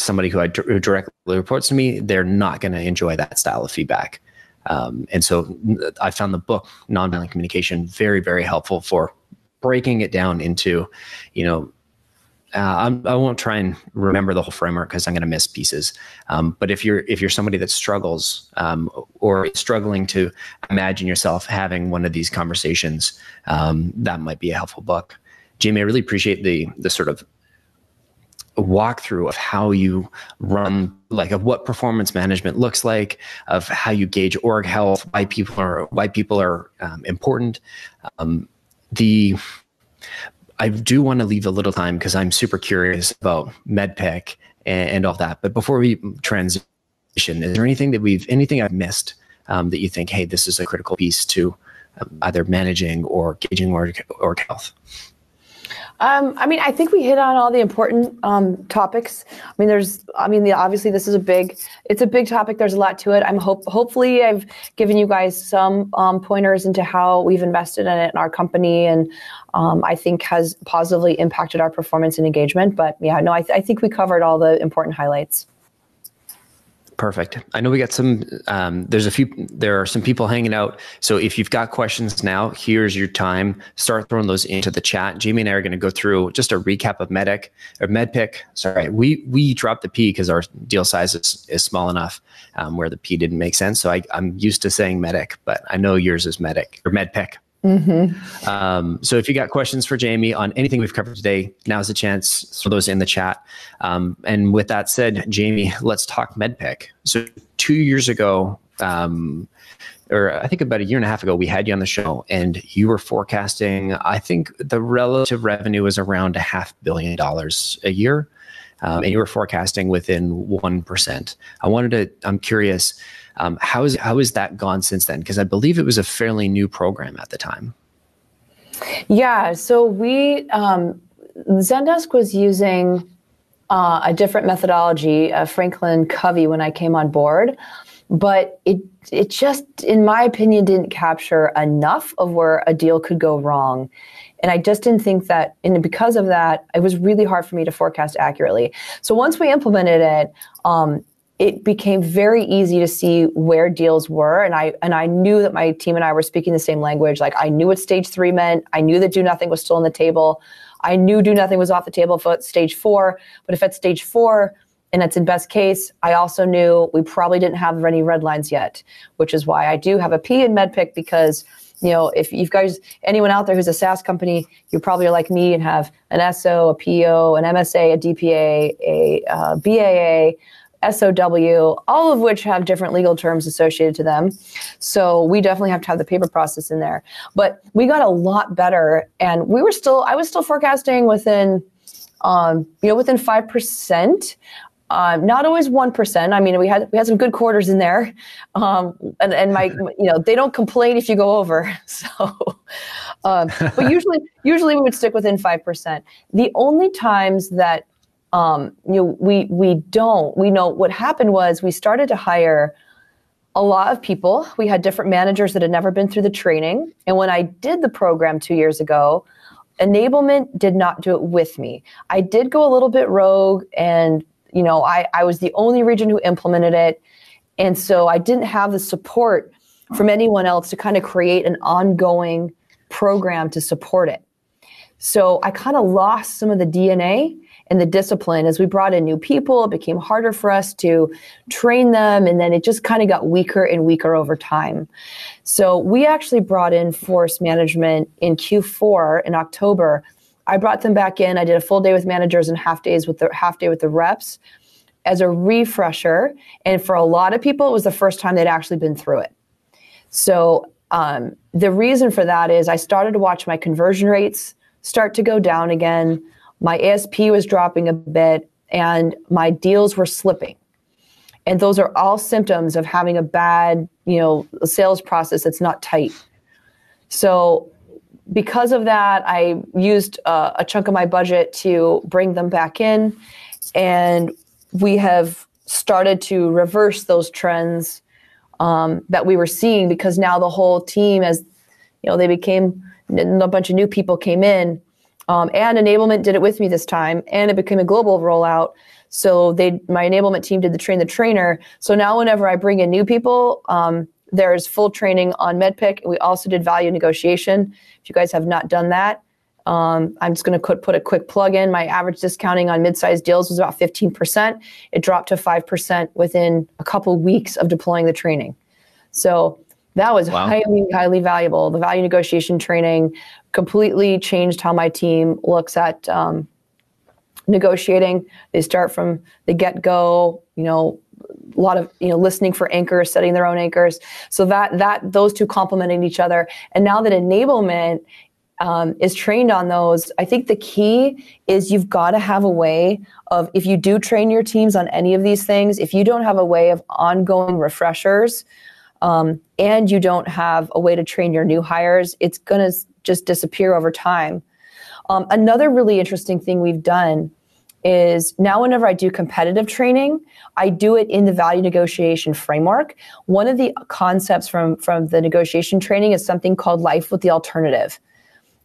somebody who directly reports to me, they're not going to enjoy that style of feedback. And so I found the book, Nonviolent Communication, very, very helpful for breaking it down into, you know, I won't try and remember the whole framework because I'm going to miss pieces. But if you're somebody that struggles or is struggling to imagine yourself having one of these conversations, that might be a helpful book. Jaimie, I really appreciate the sort of walkthrough of how you run, like of what performance management looks like, of how you gauge org health, why people are important. I do want to leave a little time because I'm super curious about MedPICC and all that. But before we transition, is there anything that I've missed that you think, hey, this is a critical piece to either managing or gauging org health? I mean, I think we hit on all the important topics. I mean, obviously this is a big topic. There's a lot to it. I'm hopefully I've given you guys some pointers into how we've invested in it in our company, and I think has positively impacted our performance and engagement. But yeah, no, I think we covered all the important highlights. Perfect. I know we got some, there are some people hanging out. So if you've got questions now, here's your time. Start throwing those into the chat. Jaimie and I are going to go through just a recap of MedPICC. Sorry, we dropped the P because our deal size is small enough where the P didn't make sense. So I'm used to saying MEDDPICC, but I know yours is MEDDPICC or MedPICC. Mm-hmm. So if you got questions for Jaimie on anything we've covered today, now's the chance for those in the chat. And with that said, Jaimie, let's talk MedPICC. So 2 years ago, or I think about a year and a half ago, we had you on the show and you were forecasting, I think the relative revenue was around $500 million a year. And you were forecasting within 1%. I'm curious, how has that gone since then? Because I believe it was a fairly new program at the time. Yeah, so Zendesk was using a different methodology, Franklin Covey, when I came on board. But it just, in my opinion, didn't capture enough of where a deal could go wrong. And I just didn't think that, and because of that, it was really hard for me to forecast accurately. So once we implemented it, it became very easy to see where deals were. And I knew that my team and I were speaking the same language. Like, I knew what stage 3 meant. I knew that do nothing was still on the table. I knew do nothing was off the table for stage 4. But if it's stage 4, and that's in best case, I also knew we probably didn't have any red lines yet, which is why I do have a P in MedPICC, because, you know, if you've guys, anyone out there who's a SaaS company, you probably are like me and have an SO, a PO, an MSA, a DPA, a BAA, SOW, all of which have different legal terms associated to them. So we definitely have to have the paper process in there. But we got a lot better, and we were still, I was still forecasting within, you know, within 5%. Not always 1%. I mean, we had some good quarters in there, and my, you know, they don't complain if you go over. So, but usually we would stick within 5%. The only times that you know we know what happened was we started to hire a lot of people. We had different managers that had never been through the training, and when I did the program 2 years ago, enablement did not do it with me. I did go a little bit rogue, and you know, I was the only region who implemented it. And so I didn't have the support from anyone else to kind of create an ongoing program to support it. So I kind of lost some of the DNA and the discipline. As we brought in new people, it became harder for us to train them. And then it just kind of got weaker and weaker over time. So we actually brought in Force Management in Q4 in October. I brought them back in. I did a full day with managers and half day with the reps as a refresher. And for a lot of people, it was the first time they'd actually been through it. So the reason for that is I started to watch my conversion rates start to go down again. My ASP was dropping a bit, and my deals were slipping. And those are all symptoms of having a bad, you know, sales process that's not tight. So because of that, I used a chunk of my budget to bring them back in, and we have started to reverse those trends that we were seeing, because now the whole team, as you know, they became a bunch of new people came in, and enablement did it with me this time, and it became a global rollout. So my enablement team did the train the trainer. So now whenever I bring in new people, there's full training on MedPICC. We also did value negotiation. If you guys have not done that, I'm just going to put a quick plug in. My average discounting on mid-sized deals was about 15%. It dropped to 5% within a couple weeks of deploying the training. So that was highly, highly valuable. The value negotiation training completely changed how my team looks at negotiating. They start from the get-go, you know, a lot of, you know, listening for anchors, setting their own anchors. So that those two complemented each other. And now that enablement is trained on those, I think the key is you've got to have a way of, if you do train your teams on any of these things, if you don't have a way of ongoing refreshers, and you don't have a way to train your new hires, it's going to just disappear over time. Another really interesting thing we've done is now whenever I do competitive training, I do it in the value negotiation framework. One of the concepts from the negotiation training is something called life with the alternative.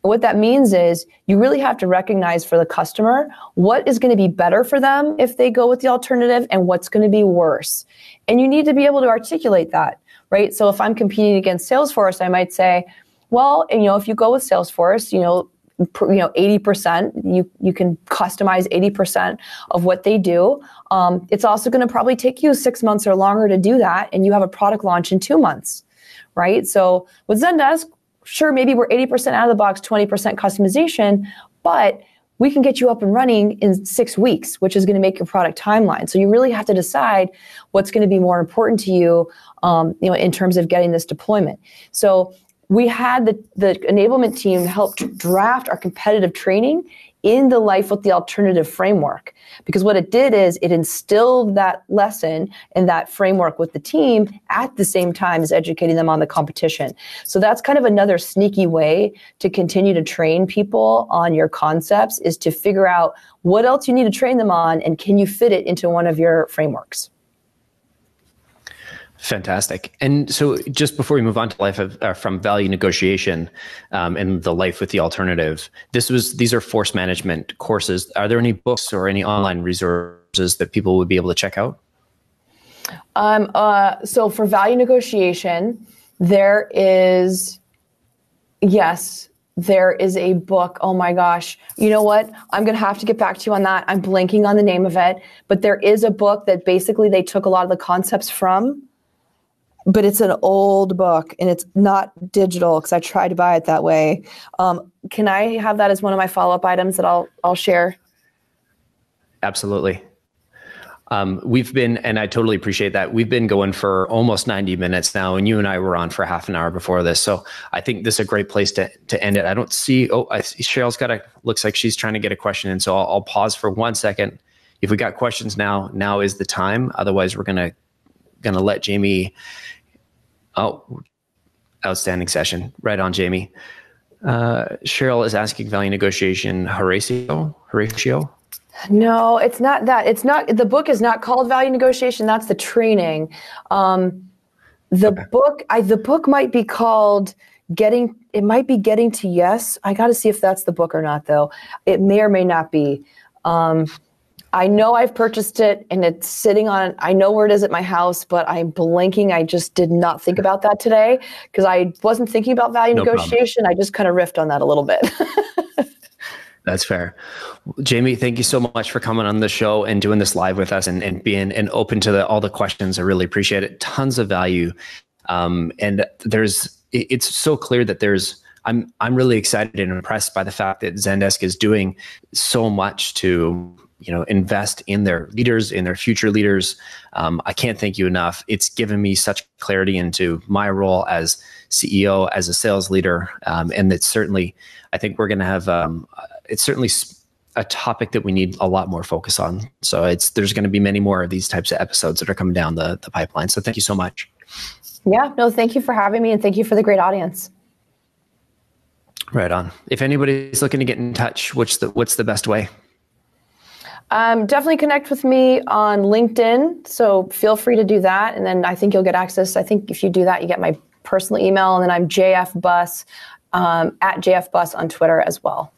And what that means is you really have to recognize for the customer what is going to be better for them if they go with the alternative and what's going to be worse. And you need to be able to articulate that, right? So if I'm competing against Salesforce, I might say, well, you know, if you go with Salesforce, you know, 80%, you can customize 80% of what they do. It's also going to probably take you 6 months or longer to do that, and you have a product launch in 2 months, right? So with Zendesk, sure, maybe we're 80% out of the box, 20% customization, but we can get you up and running in 6 weeks, which is going to make your product timeline. So you really have to decide what's going to be more important to you, you know, in terms of getting this deployment. So we had the enablement team helped draft our competitive training in the Life with the Alternative framework. Because what it did is it instilled that lesson and that framework with the team at the same time as educating them on the competition. So that's kind of another sneaky way to continue to train people on your concepts, is to figure out what else you need to train them on and can you fit it into one of your frameworks. Fantastic. And so just before we move on to life of, from value negotiation and the Life with the Alternative, these are Force Management courses. Are there any books or any online resources that people would be able to check out? So for value negotiation, there is a book. Oh my gosh. You know what? I'm going to have to get back to you on that. I'm blanking on the name of it, but there is a book that basically they took a lot of the concepts from. But it's an old book and it's not digital because I tried to buy it that way. Can I have that as one of my follow-up items that I'll share? Absolutely. We've been, and I totally appreciate that, we've been going for almost 90 minutes now, and you and I were on for half an hour before this. So I think this is a great place to end it. I don't see, Cheryl's got a, looks like she's trying to get a question in. So I'll pause for 1 second. If we got questions now is the time. Otherwise, we're going to let Jaimie. Oh, outstanding session. Right on, Jaimie. Cheryl is asking value negotiation. Horatio? No, it's not that. It's not, the book is not called Value Negotiation. That's the training. The book might be called Getting to Yes. I got to see if that's the book or not, though. It may or may not be. I know I've purchased it and it's sitting on, I know where it is at my house, but I'm blanking. I just did not think about that today because I wasn't thinking about value negotiation. Problem. I just kind of riffed on that a little bit. That's fair. Jaimie, thank you so much for coming on the show and doing this live with us and being and open to all the questions. I really appreciate it. Tons of value. And it's so clear that I'm really excited and impressed by the fact that Zendesk is doing so much to, invest in their leaders, in their future leaders. I can't thank you enough. It's given me such clarity into my role as CEO, as a sales leader. And it's certainly, I think we're going to have, it's certainly a topic that we need a lot more focus on. So there's going to be many more of these types of episodes that are coming down the pipeline. So thank you so much. Yeah, no, thank you for having me and thank you for the great audience. Right on. If anybody's looking to get in touch, what's the best way? Definitely connect with me on LinkedIn. So feel free to do that. And then I think you'll get access. I think if you do that, you get my personal email. And then I'm JFBus, at JFBus on Twitter as well.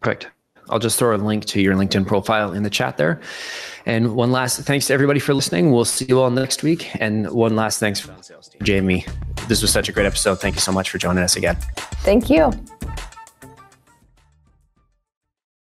Perfect. I'll just throw a link to your LinkedIn profile in the chat there. And one last thanks to everybody for listening. We'll see you all next week. And one last thanks for Jaimie. This was such a great episode. Thank you so much for joining us again. Thank you.